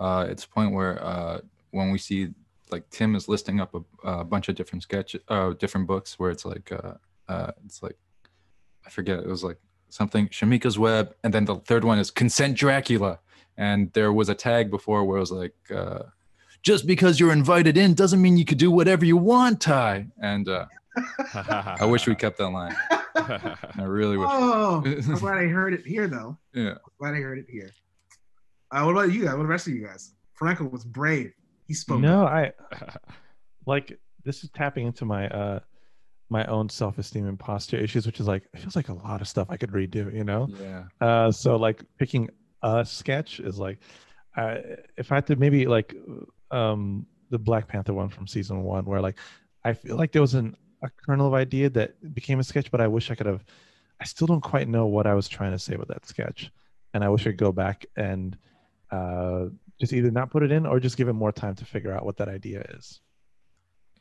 It's a point where when we see, like Tim is listing up a bunch of different sketches, different books, where it's like, I forget, it was like something Shamika's Web, and then the third one is Consent Dracula, and there was a tag before where it was like, just because you're invited in doesn't mean you could do whatever you want, Ty. And I wish we kept that line. I really wish. Oh, I'm glad I heard it here, though. Yeah, I'm glad I heard it here. What about you guys? What about the rest of you guys? Franco was brave. He spoke. No, this is tapping into my my own self-esteem and posture issues, which is like, it feels like a lot of stuff I could redo, you know? Yeah. So like picking a sketch is like, if I had to maybe like the Black Panther one from season 1, where like, I feel like there was a kernel of idea that became a sketch, but I wish I still don't quite know what I was trying to say with that sketch. And I wish I'd go back and just either not put it in or just give it more time to figure out what that idea is.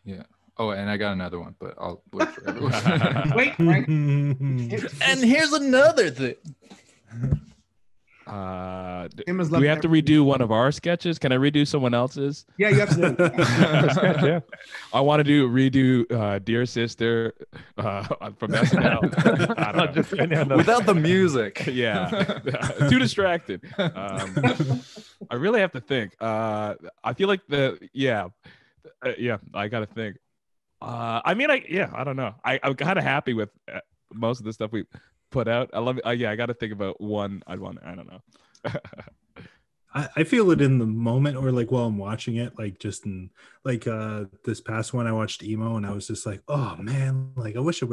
Yeah. Oh, and I got another one, but I'll wait for everyone. Wait. And here's another thing. Do we have to redo one of our sketches? Can I redo someone else's? Yeah, you absolutely. Yeah. I want to redo Dear Sister from SNL. I don't know. Without the music. Yeah. Too distracted. I really have to think. I feel like I got to think. I don't know. I'm kind of happy with most of the stuff we put out. I love it. I got to think about one. I don't know. I feel it in the moment, or like while I'm watching it, like just in, like this past one I watched Emo, and I was just like, oh man, like I wish I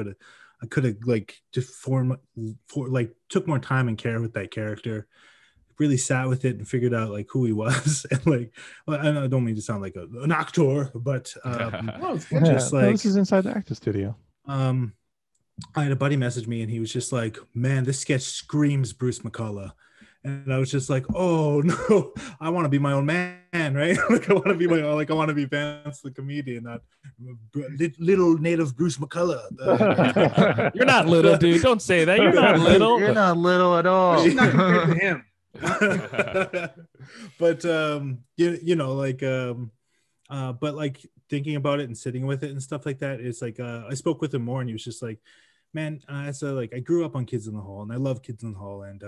could have like just took more time and care with that character, really sat with it and figured out like who he was. And like, well, I don't mean to sound like an actor, but this is inside the actor studio. I had a buddy message me and he was just like, man, this sketch screams Bruce McCulloch. And I was just like, oh no, I want to be my own man, right? Like I want to be I want to be Vance the comedian, not little native Bruce McCulloch. You're not little, dude. Don't say that. You're not little. You're not little at all. She's not compared to him. But but like thinking about it and sitting with it and stuff like that, it's like I spoke with him more, and he was just like, man, I grew up on Kids in the Hall, and I love Kids in the Hall, and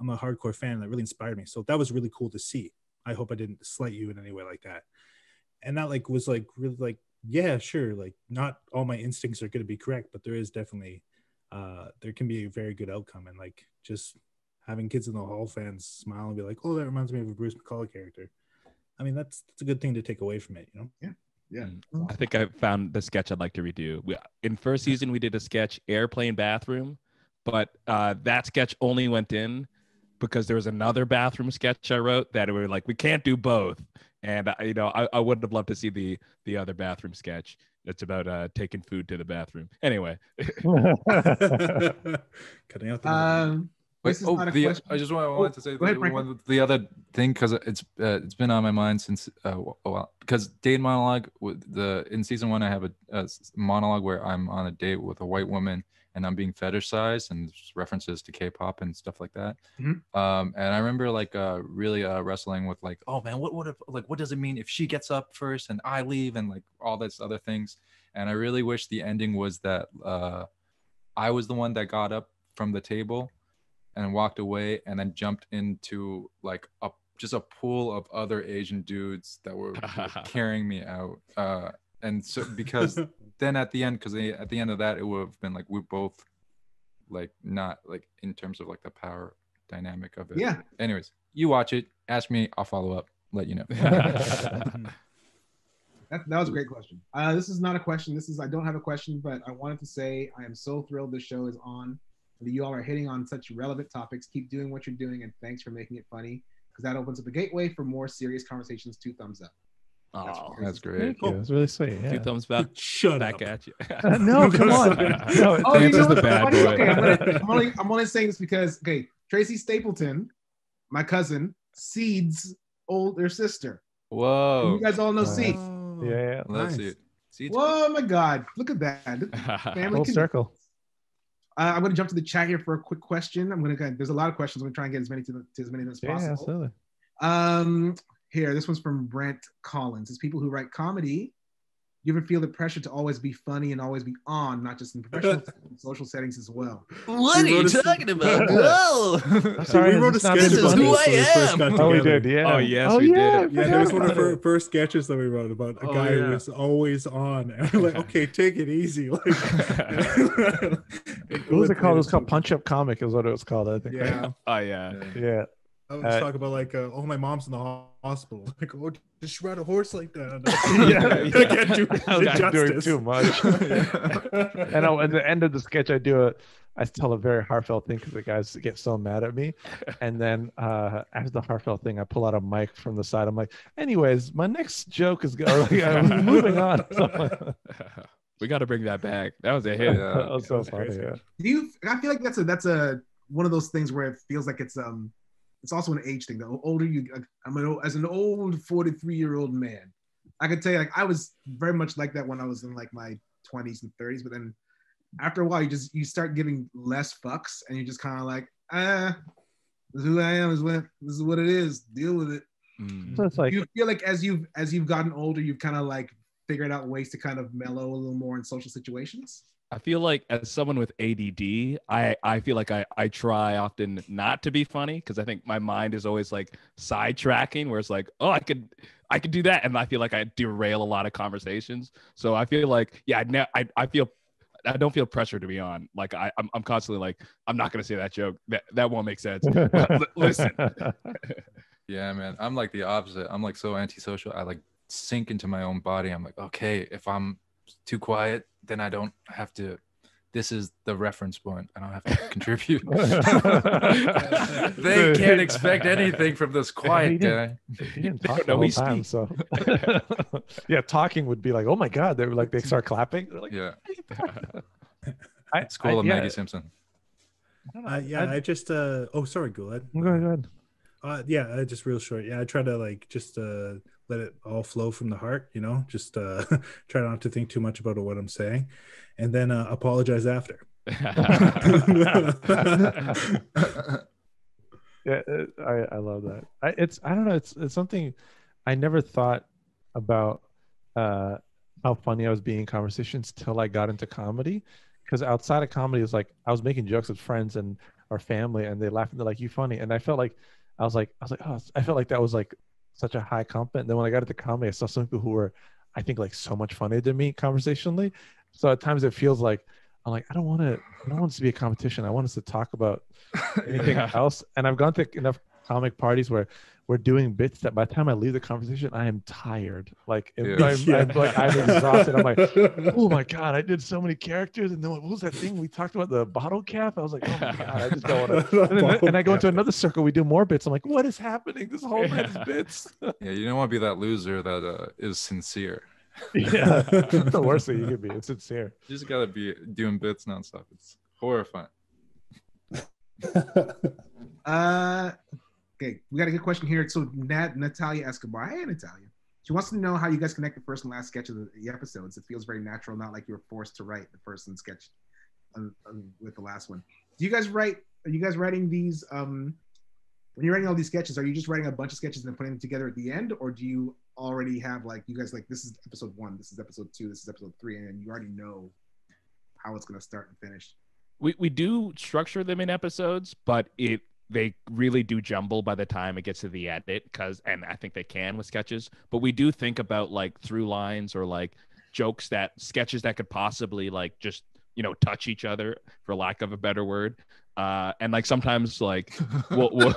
I'm a hardcore fan, and that really inspired me. So that was really cool to see. I hope I didn't slight you in any way like that. And that like was like really like, yeah, sure, like not all my instincts are going to be correct, but there is definitely there can be a very good outcome. And like just having Kids in the Hall fans smile and be like, oh, that reminds me of a Bruce McCulloch character. I mean, that's a good thing to take away from it, you know? Yeah. Yeah. I think I found the sketch I'd like to redo. In first season, we did a sketch, Airplane Bathroom, but that sketch only went in because there was another bathroom sketch I wrote that we were like, we can't do both. And I would have loved to see the other bathroom sketch that's about taking food to the bathroom. Anyway. Cutting out the I just wanted to say the other thing, because it's been on my mind since a while. Because date monologue, in season one, I have a monologue where I'm on a date with a white woman and I'm being fetishized, and references to K-pop and stuff like that. Mm-hmm. And I remember like really wrestling with like, oh man, what does it mean if she gets up first and I leave, and like all these other things. And I really wish the ending was that I was the one that got up from the table and walked away, and then jumped into like just a pool of other Asian dudes that were carrying me out. And so because then at the end of that, it would have been like we're both like not like in terms of like the power dynamic of it. Yeah. Anyways, you watch it. Ask me. I'll follow up. Let you know. That was a great question. This is not a question. I don't have a question, but I wanted to say I am so thrilled this show is on. That you all are hitting on such relevant topics. Keep doing what you're doing, and thanks for making it funny, because that opens up a gateway for more serious conversations. 2 thumbs up. Oh, that's great. Cool. Yeah, that's really sweet. Yeah. 2 thumbs back. Back at you. No, come on. No, oh, you know what's funny? Okay, I'm only saying this because Tracy Stapleton, my cousin, Seed's older sister. Whoa. And you guys all know Seed. Yeah. Nice. Seed's. Whoa, my God! Look at that. Full circle. I'm going to jump to the chat here for a quick question. There's a lot of questions. I'm going to try and get as many as possible. Yeah, absolutely. Here, this one's from Brent Collins. As people who write comedy, you ever feel the pressure to always be funny and always be on, not just in professional and social settings as well? What are you talking about? No. Sorry, we wrote a sketch. This is who I am. Oh, we did. Yeah. Oh, yes, we did. Yeah, there was one of our first sketches that we wrote about a guy who was always on. And we're like, okay, take it easy. Like, what was it called? It was called Punch Up Comic, is what it was called, I think. Yeah. Oh, yeah. Yeah. I was talking about like, oh, my mom's in the hospital. Like, oh, did she ride a horse like that? I can't do it. I'm doing too much. And at the end of the sketch, I tell a very heartfelt thing because the guys get so mad at me. And then after the heartfelt thing, I pull out a mic from the side. I'm like, anyways, my next joke is going. I'm moving on. So, we got to bring that back. That was a hit. That was so funny. Yeah. I feel like that's one of those things where it feels like it's. It's also an age thing. The older you, as an old 43-year-old man, I could tell you, like, I was very much like that when I was in like my 20s and 30s. But then, after a while, you start giving less fucks, and you're just kind of like, This is who I am. This is what it is. Deal with it. So it's like, you feel like as you've gotten older, you've kind of like figured out ways to kind of mellow a little more in social situations? I feel like as someone with ADD, I feel like I try often not to be funny, because I think my mind is always like sidetracking, where it's like, oh, I could do that, and I feel like I derail a lot of conversations. So I feel like, yeah, I don't feel pressure to be on. Like I'm constantly like, I'm not gonna say that joke. That won't make sense. Listen. Yeah, man, I'm like the opposite. I'm like so antisocial. I like sink into my own body. I'm like, okay, if I'm too quiet, then I don't have to. This is the reference point. I don't have to contribute. They can't expect anything from this quiet guy. He didn't talk the whole time, so. Yeah, talking would be like, oh my God. They were like, they start clapping. They're like, yeah. School of Maggie Simpson. I just, oh, sorry, Guled. Go ahead. Just real short. Yeah, I try to like just let it all flow from the heart, you know, just try not to think too much about what I'm saying, and then apologize after. Yeah, I love that. I don't know. It's something I never thought about, how funny I was being in conversations till I got into comedy, because outside of comedy, it's like I was making jokes with friends and our family, and they laughed and they're like, "You funny," and I felt like. I was like, oh, I felt like that was like such a high compliment. And then when I got into comedy, I saw some people who were, I think, like so much funnier than me conversationally. So at times it feels like I'm like, I don't want this to be a competition. I want us to talk about anything else. And I've gone to enough comic parties where we're doing bits that by the time I leave the conversation, I am tired. Like, I'm exhausted. I'm like, oh my God, I did so many characters. And then what was that thing we talked about? The bottle cap. I was like, oh my God, I just don't want to. And I go into another circle. We do more bits. I'm like, what is happening? This whole night's bits. Yeah, you don't want to be that loser that is sincere. Yeah, the worst thing you could be. It's sincere. You just gotta be doing bits nonstop. It's horrifying. Okay, we got a good question here. So Natalia Escobar, hey Natalia. She wants to know how you guys connect the first and last sketch of the episodes. It feels very natural, not like you were forced to write the first and sketch with the last one. Do you guys write, are you guys writing these, when you're writing all these sketches, are you just writing a bunch of sketches and then putting them together at the end? Or do you already have like, you guys like, this is episode 1, this is episode 2, this is episode 3, and you already know how it's gonna start and finish? We do structure them in episodes, but they really do jumble by the time it gets to the edit, and I think they can with sketches, but we do think about like through lines or like jokes that sketches that could possibly like just, you know, touch each other for lack of a better word. And like sometimes like Tim Blair,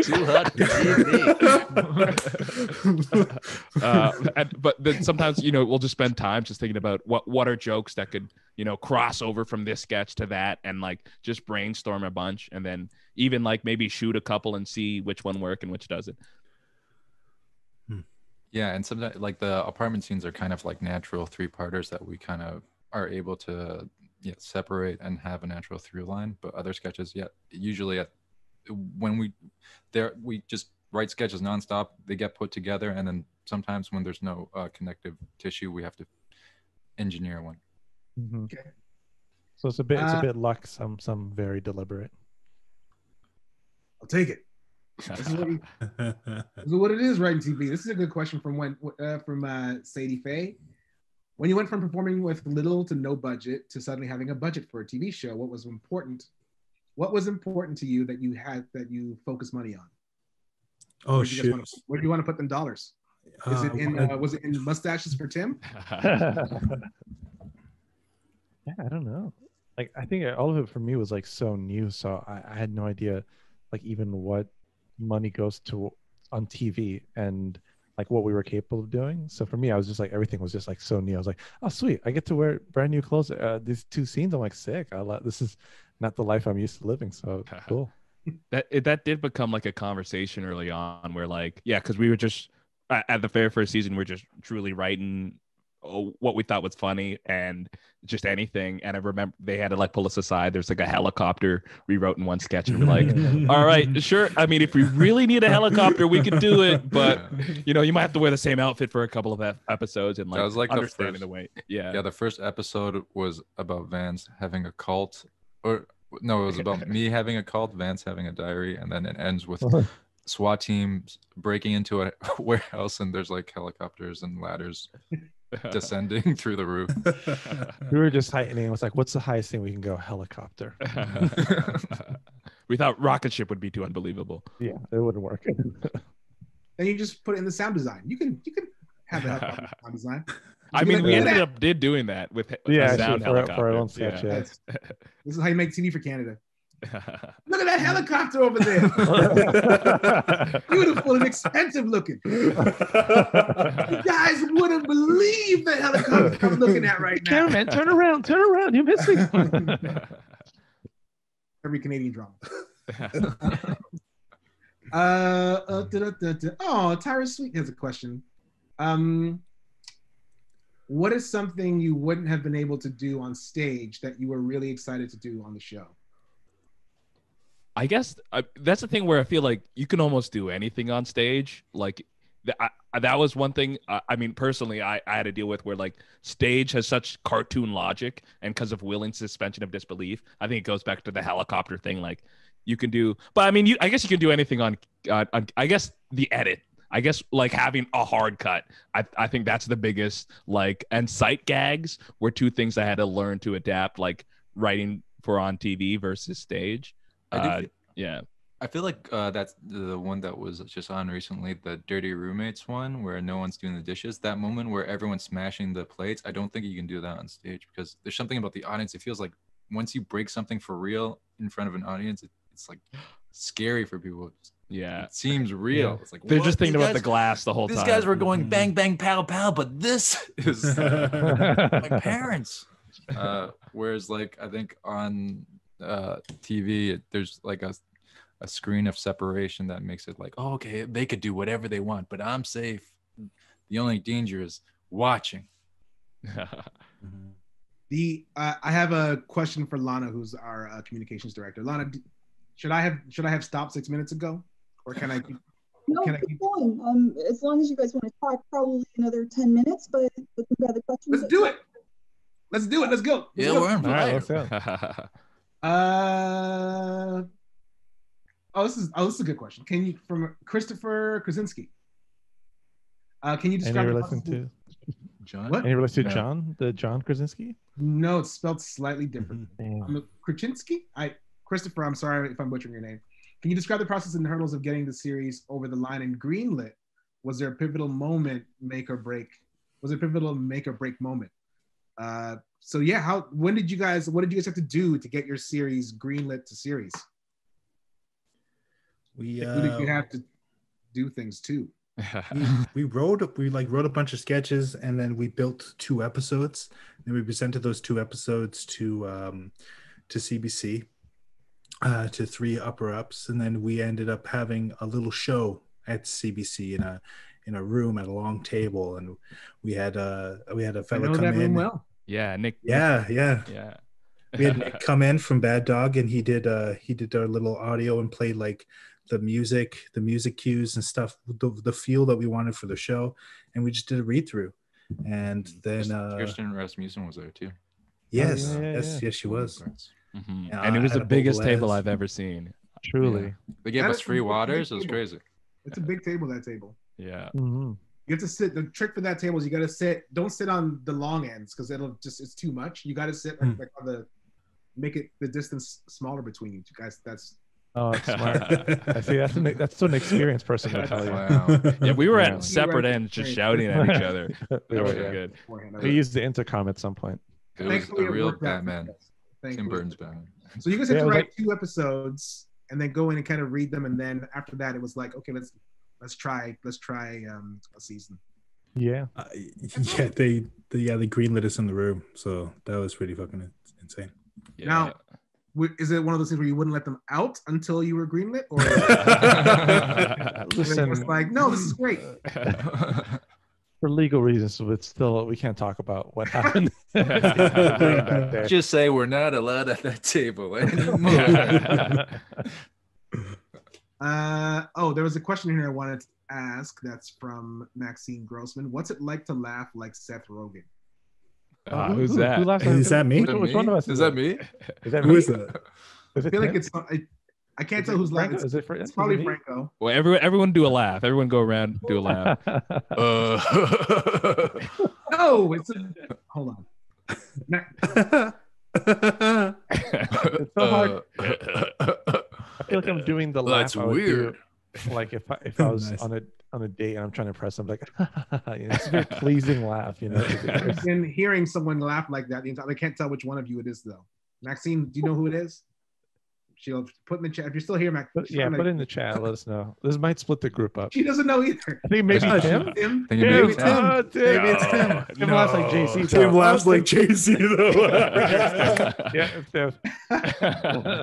too hot for TV. But then sometimes, you know, we'll just spend time just thinking about what are jokes that could, you know, cross over from this sketch to that, and like just brainstorm a bunch, and then even like maybe shoot a couple and see which one work and which doesn't. Yeah, and sometimes like the apartment scenes are kind of like natural three-parters that we kind of are able to separate and have a natural through line. But other sketches, usually we just write sketches nonstop. They get put together, and then sometimes when there's no connective tissue, we have to engineer one. Mm-hmm. Okay. So it's a bit luck. Some very deliberate. I'll take it. This is what it is, writing TV. This is a good question from Sadie Faye. When you went from performing with little to no budget to suddenly having a budget for a TV show, what was important to you that you focused money on? Oh shit! Where do you want to put them dollars? Is it in? Was it in mustaches for Tim? I don't know. Like, I think all of it for me was like so new, so I had no idea, like even what money goes to on TV and like what we were capable of doing. So for me, I was just like, everything was just like so new. I was like, oh sweet, I get to wear brand new clothes. These 2 scenes, I'm like sick. This is not the life I'm used to living. So cool. That did become like a conversation early on where like, because we were just at the fair first season, we're just truly writing what we thought was funny and just anything. And I remember they had to like pull us aside. There's like a helicopter we wrote in one sketch, and we're like, all right, sure, I mean, if we really need a helicopter, we could do it, but you know, you might have to wear the same outfit for a couple of episodes, and like, that was like understanding the weight. The first episode was about Vance having a cult, or No, it was about me having a cult, Vance having a diary, and then it ends with SWAT teams breaking into a warehouse, and there's like helicopters and ladders descending through the roof. We were just heightening. It was like, what's the highest thing we can go? Helicopter. We thought rocket ship would be too unbelievable. Yeah, it wouldn't work. Then you just put in the sound design. You can have a helicopter sound design. I mean, we ended up doing that with sound helicopter for our own sketch. Yeah. Yeah. This is how you make TV for Canada. Look at that helicopter over there. Beautiful and expensive looking. You guys wouldn't believe the helicopter I'm looking at right now. Cameraman, turn around, you're missing. Every Canadian drama. Oh, Tyra Sweet has a question. What is something you wouldn't have been able to do on stage that you were really excited to do on the show? I guess that's the thing where I feel like you can almost do anything on stage. Like that was one thing. I mean, personally, I had to deal with where like stage has such cartoon logic, and because of willing suspension of disbelief, I think it goes back to the helicopter thing. Like you can do, but I mean, I guess you can do anything on I guess the edit. I guess like having a hard cut. I think that's the biggest, like, and sight gags were two things I had to learn to adapt, like writing for on TV versus stage. I feel like that's the one that was just on recently, the Dirty Roommates one, where no one's doing the dishes. That moment where everyone's smashing the plates, I don't think you can do that on stage because there's something about the audience. It feels like once you break something for real in front of an audience, it's like scary for people. Yeah, it seems real. Yeah. It's like they're just thinking about the glass the whole time. These guys were going bang bang pow pow, but this is my parents. Whereas like I think on TV, there's like a screen of separation that makes it like, oh, okay, they could do whatever they want, but I'm safe. The only danger is watching. I have a question for Lana, who's our communications director. Lana, should I have stopped 6 minutes ago, or can I? Keep going. As long as you guys want to talk, probably another 10 minutes. But we've got the questions. Let's do it. Let's do it. Let's go. Yeah, we're on. All right, let's go. This is a good question. Can you, from Christopher Krasinski? Can you describe? Any relation to John? What? Any relation to John? The John Krasinski? No, it's spelled slightly different. Krasinski? Christopher, I'm sorry if I'm butchering your name. Can you describe the process and hurdles of getting the series over the line and greenlit? Was there a pivotal moment, make or break? So yeah, what did you guys have to do to get your series greenlit to series? Who did you have to do things to? we wrote a bunch of sketches, and then we built 2 episodes. Then we presented those 2 episodes to CBC, to 3 upper ups, and then we ended up having a little show at CBC in a room at a long table, and we had a fellow come in. Well. Yeah, Nick. Yeah. We had Nick come in from Bad Dog, and he did our little audio and played like the music cues and stuff, the feel that we wanted for the show, and we just did a read through. And then Kirsten Rasmussen was there too. Yes, oh, yeah, yes, she was. Mm-hmm. And it was the biggest table I've ever seen. Truly, yeah. They gave us free waters. It was crazy. It's a big table. That table. Yeah. Mm-hmm. You have to sit. The trick for that table is you got to sit. Don't sit on the long ends because it's too much. You got to sit like on the, make it the distance smaller between you guys. That's. Oh, that's smart. I see. That's an experienced person. To tell you. Wow. Yeah, we were at separate ends, just shouting at each other. That was good. We used the intercom at some point. It was a real Batman. Tim Burton's Batman. So you guys have to write 2 episodes and then go in and kind of read them, and then after that, it was like, okay, let's try a season. Yeah. They greenlit us in the room, so that was pretty fucking insane. Yeah. Now, is it one of those things where you wouldn't let them out until you were greenlit, or listen, it's like, no, this is great. For legal reasons, but still, we can't talk about what happened. Just say we're not allowed at that table anymore. There was a question here I wanted to ask. That's from Maxine Grossman. What's it like to laugh like Seth Rogen? Who's that? Is that me? Which one of us? Is that me? Who is that? I feel like it's. I can't tell who's laughing. It's probably Franco. Well, everyone do a laugh. Everyone go around, do a laugh. No, it's a, hold on. It's so hard. I feel like I'm doing the laugh. That's weird. Like if I was nice. on a date and I'm trying to impress them, like you know, it's a very pleasing laugh, you know. I've been hearing someone laugh like that the entire. I can't tell which one of you it is though. Maxine, do you know who it is? She'll put in the chat. If you're still here, Max. Yeah, put it in the chat. Let us know. This might split the group up. She doesn't know either. I think maybe Tim. Maybe it's Tim. Tim laughs like JC. Tim laughs like JC though. Yeah, it's Tim.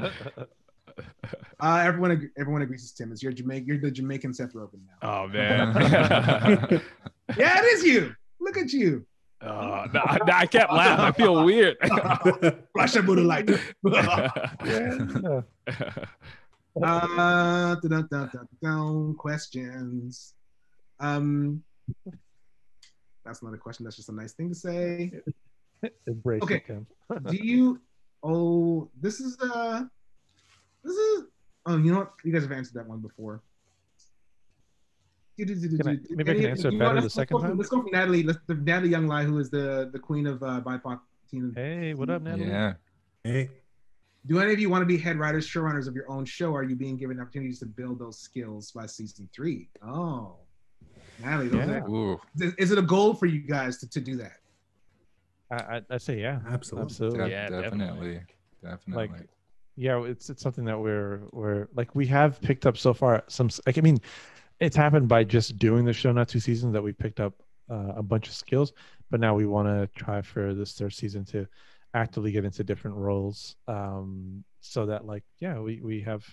Everyone agrees it's Tim. It's your Jamaican. You're the Jamaican Seth Rogen now. Oh man. Yeah, it is you. Look at you. I can't laugh. I feel weird. Flash that Buddha light. Questions. That's not a question. That's just a nice thing to say. Embrace okay. Do you? Oh, this is this is. Oh, you know what? You guys have answered that one before. Maybe I can answer it better the second time. Let's go from Natalie. Natalie Younglai, who is the queen of BIPOC teen. Hey, what up, Natalie? Yeah. Hey. Do any of you want to be head writers, showrunners of your own show? Or are you being given opportunities to build those skills by season 3? Oh, Natalie, is it a goal for you guys to do that? I say yeah, absolutely, yeah, definitely. Like, yeah, it's something that we're like we have picked up so far. Some like I mean. It's happened by just doing the show not 2 seasons that we picked up a bunch of skills, but now we want to try for this 3rd season to actively get into different roles, so that like yeah we have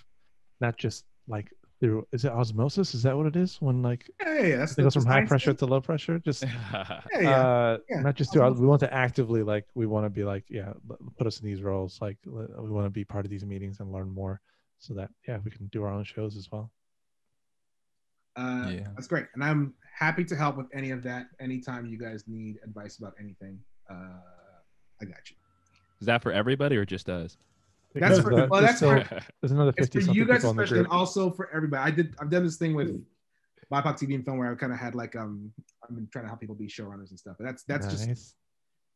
not just like through is it osmosis, is that what it is when like yeah, that's it goes from high pressure to low pressure, just not just through, we want to actively like we want to be like yeah put us in these roles, like we want to be part of these meetings and learn more so that yeah we can do our own shows as well. That's great, and I'm happy to help with any of that anytime you guys need advice about anything. I got you. Is that for everybody or just us? That's for there's another 50 it's for you guys especially, and also for everybody. I've done this thing with BIPOC TV and film where I kind of had like I've been trying to help people be showrunners and stuff. But that's nice. Just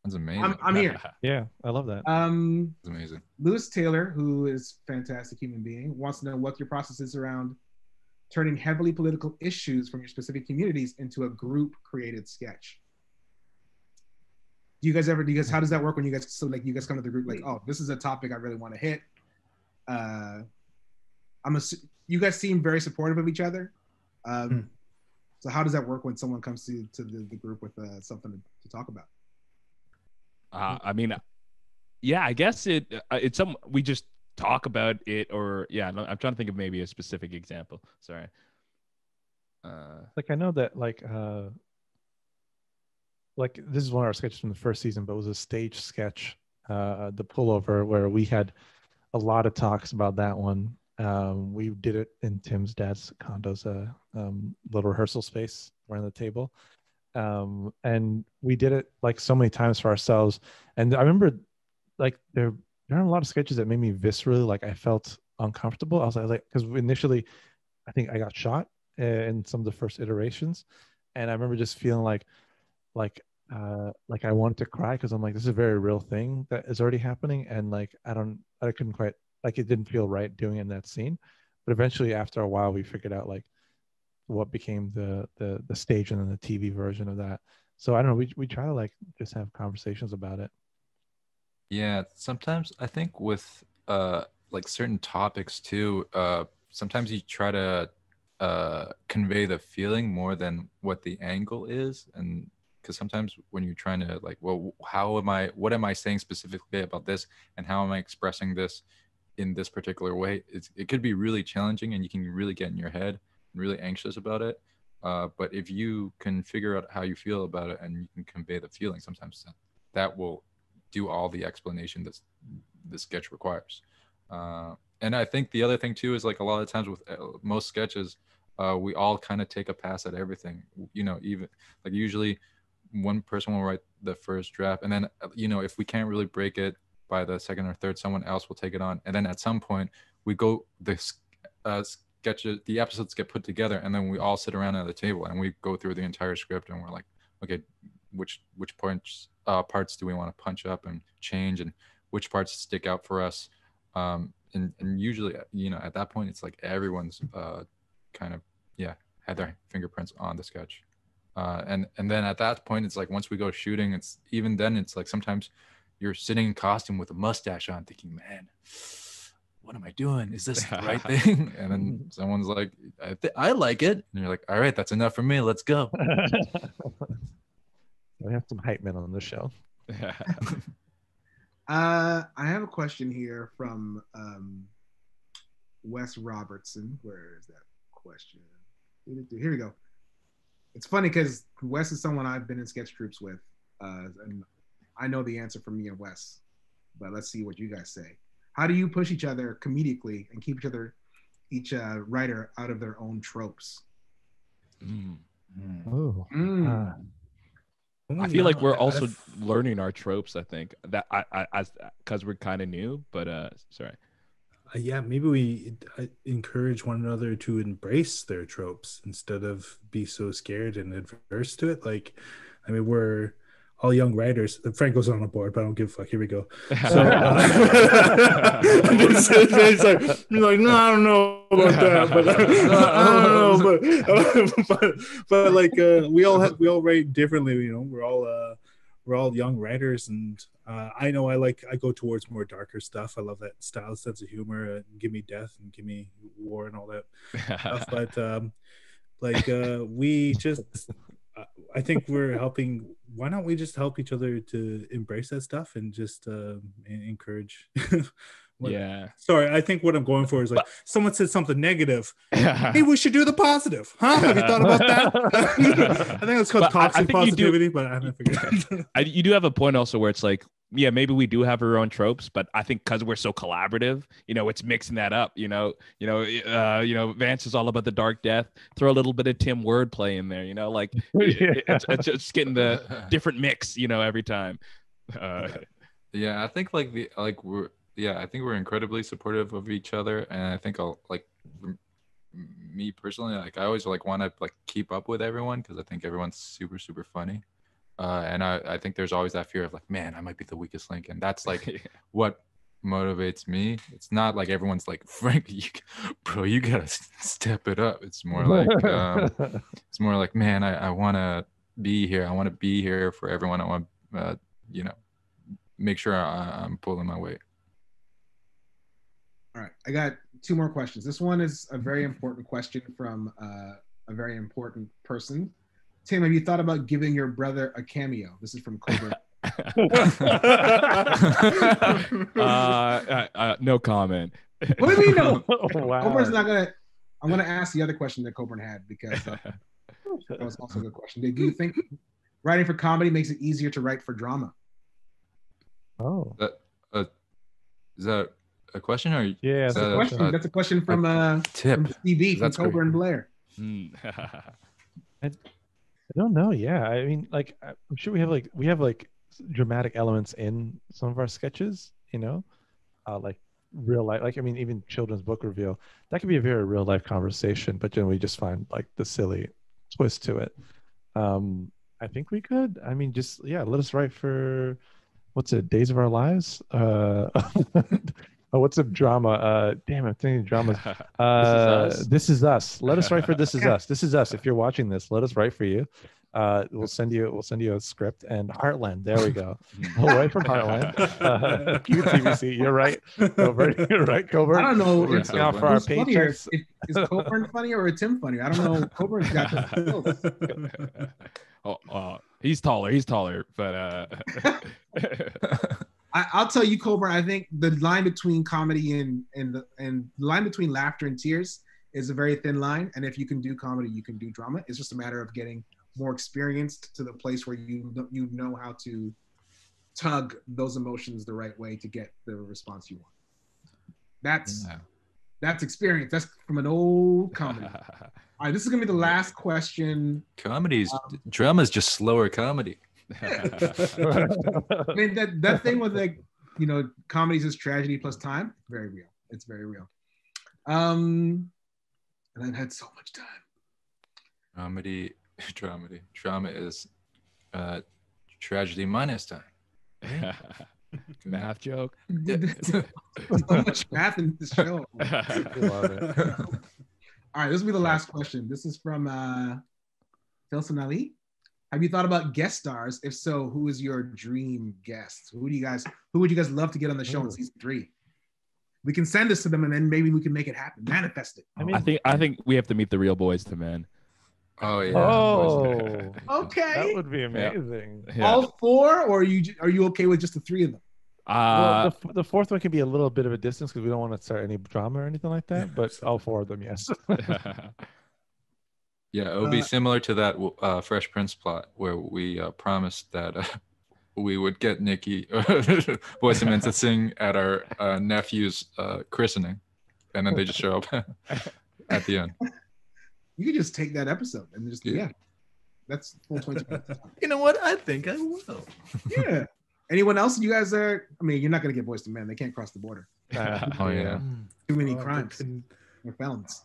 that's amazing. I'm here. Yeah, I love that. It's amazing. Lewis Taylor, who is a fantastic human being, wants to know what your process is around turning heavily political issues from your specific communities into a group-created sketch. Do you guys, how does that work when you guys, so like you guys come to the group like, oh, this is a topic I really want to hit. You guys seem very supportive of each other. So how does that work when someone comes to the group with something to talk about? I mean, yeah, I guess we just talk about it, or yeah, I'm trying to think of maybe a specific example. Sorry. Like I know that like this is one of our sketches from the 1st season, but it was a stage sketch, The Pullover, where we had a lot of talks about that one. We did it in Tim's dad's condo's little rehearsal space around the table. And we did it like so many times for ourselves. And I remember like there are a lot of sketches that made me viscerally, like I felt uncomfortable. I was like, because initially I think I got shot in some of the first iterations. And I remember just feeling like I wanted to cry. Cause I'm like, this is a very real thing that is already happening. And like, I couldn't quite, like it didn't feel right doing it in that scene. But eventually after a while, we figured out like what became the stage and then the TV version of that. So I don't know, we try to like just have conversations about it. Yeah, sometimes I think with like certain topics too, sometimes you try to convey the feeling more than what the angle is, and because sometimes when you're trying to like, well, what am I saying specifically about this, and how am I expressing this in this particular way? It could be really challenging, and you can really get in your head and really anxious about it. But if you can figure out how you feel about it and you can convey the feeling, sometimes that will do all the explanation that the sketch requires. And I think the other thing too is like a lot of times with most sketches, we all kind of take a pass at everything. You know, even like usually one person will write the first draft, and then you know if we can't really break it by the second or third, someone else will take it on. And then at some point we go, the episodes get put together, and then we all sit around at the table and we go through the entire script, and we're like, okay, which parts do we want to punch up and change, and which parts stick out for us. And usually, you know, at that point, it's like everyone's kind of, yeah, had their fingerprints on the sketch. And then at that point, it's like, once we go shooting, it's even then, it's like, sometimes you're sitting in costume with a mustache on thinking, man, what am I doing? Is this the right thing? And then someone's like, I like it. And you're like, all right, that's enough for me. Let's go. We have some hype men on the show. Yeah. I have a question here from Wes Robertson. Where is that question? Here we go. It's funny because Wes is someone I've been in sketch groups with, and I know the answer from me and Wes, but let's see what you guys say. How do you push each other comedically and keep each writer out of their own tropes? I feel like we're also learning our tropes. I think that because we're kind of new, but yeah, maybe we encourage one another to embrace their tropes instead of be so scared and adverse to it. Like, I mean, we're all young writers. Franco's on the board, but I don't give a fuck. Here we go. So, it's like, you're like, no, I don't know about that, but I don't know, but like, we all write differently. You know, we're all young writers, and I know I go towards more darker stuff. I love that style, sense of humor, give me death and give me war and all that stuff. But we just. I think we're helping. Why don't we just help each other to embrace that stuff and just encourage? Yeah. Sorry, I think what I'm going for is like, someone said something negative. Hey, we should do the positive, huh? Have you thought about that? I think it's called toxic positivity, but I haven't figured out. You do have a point also where it's like, yeah, maybe we do have our own tropes, but I think because we're so collaborative, you know, it's mixing that up. You know, Vance is all about the dark death. Throw a little bit of Tim wordplay in there. You know, like it's just getting the different mix. You know, every time. Yeah, I think I think we're incredibly supportive of each other, and I think me personally, like I always want to keep up with everyone because I think everyone's super, super funny. And I think there's always that fear of like, man, I might be the weakest link. And that's like what motivates me. It's not like everyone's like, Frank, you gotta step it up. It's more like, man, I want to be here. I want to be here for everyone. I want to, you know, make sure I'm pulling my weight. All right. I got two more questions. This one is a very important question from a very important person. Tim, have you thought about giving your brother a cameo? This is from Coburn. No comment. What do you mean no? Wow. Coburn's not gonna. I'm gonna ask the other question that Coburn had because that was also a good question. Do you think writing for comedy makes it easier to write for drama? Oh, is that a question or? Yeah, that's a question. That's a question from Tip TV from Coburn Blair. I don't know. Yeah, I mean, like, I'm sure we have dramatic elements in some of our sketches, you know, like real life. Like, I mean, even children's book reveal, that could be a very real life conversation, but generally we just find like the silly twist to it. I think we could. I mean, just yeah, let us write for Days of Our Lives. What's up, drama? Damn, I'm thinking dramas. This Is Us. Let us write for This Is Us. This Is Us. If you're watching this, let us write for you. We'll send you a script and Heartland. There we go. We'll write for Heartland. QTBC. You're right, Coburn. You're right, Coburn. I don't know. It's now for our patrons. Is Coburn funnier or Tim funnier? I don't know. Coburn's got the skills. He's taller. But I'll tell you, Coburn, I think the line between comedy and the line between laughter and tears is a very thin line. And if you can do comedy, you can do drama. It's just a matter of getting more experienced to the place where you know how to tug those emotions the right way to get the response you want. That's experience. That's from an old comedy. All right, this is going to be the last question. Drama is just slower comedy. I mean, that thing with like you know, comedies is tragedy plus time. Very real. It's very real. And I've had so much time. Dramedy. Drama is tragedy minus time. Right? Math joke. So much math in this show. I love it. All right, this will be the last question. This is from Filson Ali. Have you thought about guest stars? If so, who is your dream guest? Who would you guys love to get on the show in season 3? We can send this to them, and then maybe we can make it happen, manifest it. I think we have to meet the real Boyz II Men. Oh yeah. Oh, okay. That would be amazing. Yeah. Yeah. All 4, or are you okay with just the 3 of them? Well, the fourth one can be a little bit of a distance because we don't want to start any drama or anything like that. But all 4 of them, yes. Yeah, it would be similar to that Fresh Prince plot where we promised that we would get Nikki Boyz II Men to sing at our nephew's christening, and then they just show up at the end. You could just take that episode and just that's full 20 minutes. You know what? I think I will. Yeah. Anyone else? You guys are. I mean, you're not gonna get Boyz II Men. They can't cross the border. Oh yeah. Too many crimes or felons.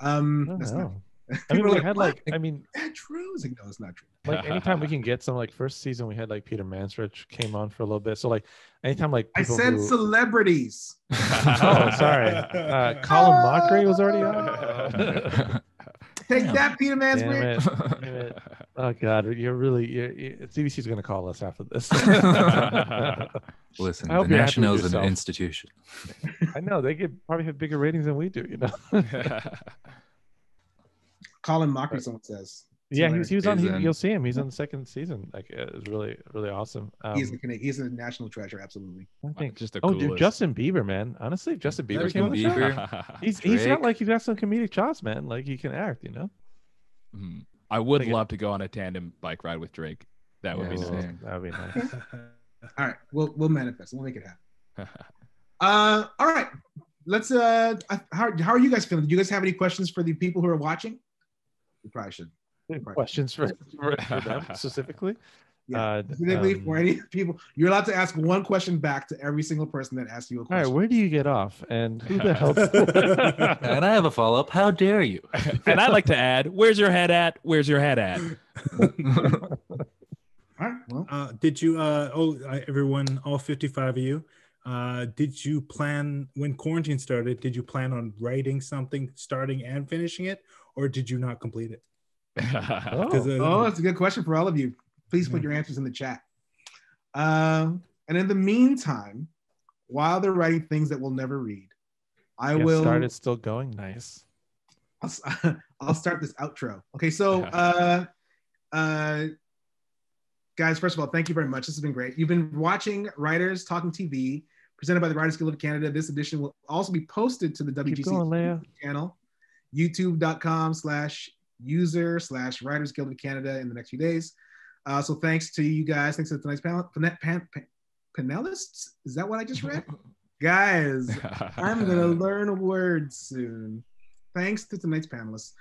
That's not. I mean, we had like, I mean, that's true. Like, no, it's not true. Like anytime we can get some, like first season we had like Peter Mansbridge came on for a little bit. So like anytime like I said celebrities. Oh, sorry. Colin Mochrie was already on. Take that, Peter Mansbridge. Damn it. Oh God, you're CBC's gonna call us after this. Listen, the National is an institution. I know they probably have bigger ratings than we do. You know. Colin Mochrie, someone says. It's yeah, he was on. You'll see him. He's on the 2nd season. Like it's really, really awesome. He's a national treasure, absolutely. I think just coolest. Dude, Justin Bieber, man. Honestly, Justin Bieber came on the show. He's got like he's got some comedic chops, man. Like he can act, you know. Mm-hmm. I would love to go on a tandem bike ride with Drake. That would be nice. That would be nice. All right, we'll manifest. We'll make it happen. All right, let's. How are you guys feeling? Do you guys have any questions for the people who are watching? We probably should. Questions for them specifically? Yeah. Specifically for any people. You're allowed to ask one question back to every single person that asks you a question. All right, where do you get off? And who the hell? And I have a follow-up. How dare you? And I'd like to add, where's your head at? Where's your head at? All right. Well. Did you, everyone, all 55 of you, did you plan, when quarantine started, did you plan on writing something, starting and finishing it? Or did you not complete it? That's a good question for all of you. Please put your answers in the chat. And in the meantime, while they're writing things that we'll never read, I will start. It's still going. Nice. I'll start this outro. Okay, so guys, first of all, thank you very much. This has been great. You've been watching Writers Talking TV, presented by the Writers Guild of Canada. This edition will also be posted to the WGC channel, youtube.com/user/Writers Guild of Canada in the next few days. So thanks to you guys. Thanks to tonight's panelists. Is that what I just read? Guys, I'm gonna learn a word soon. Thanks to tonight's panelists.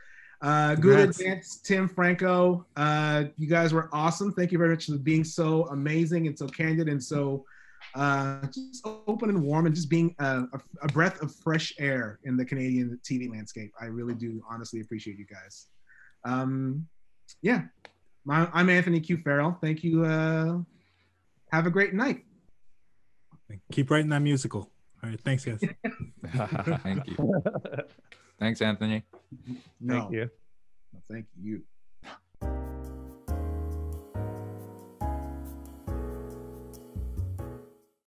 Guled, Vance, Tim, Franco. You guys were awesome. Thank you very much for being so amazing and so candid and so just open and warm, and just being a breath of fresh air in the Canadian TV landscape. I really do honestly appreciate you guys. I'm Anthony Q. Farrell. Thank you. Have a great night. Keep writing that musical. All right. Thanks, guys. Thank you. Thanks, Anthony. No. Thank you. No, thank you.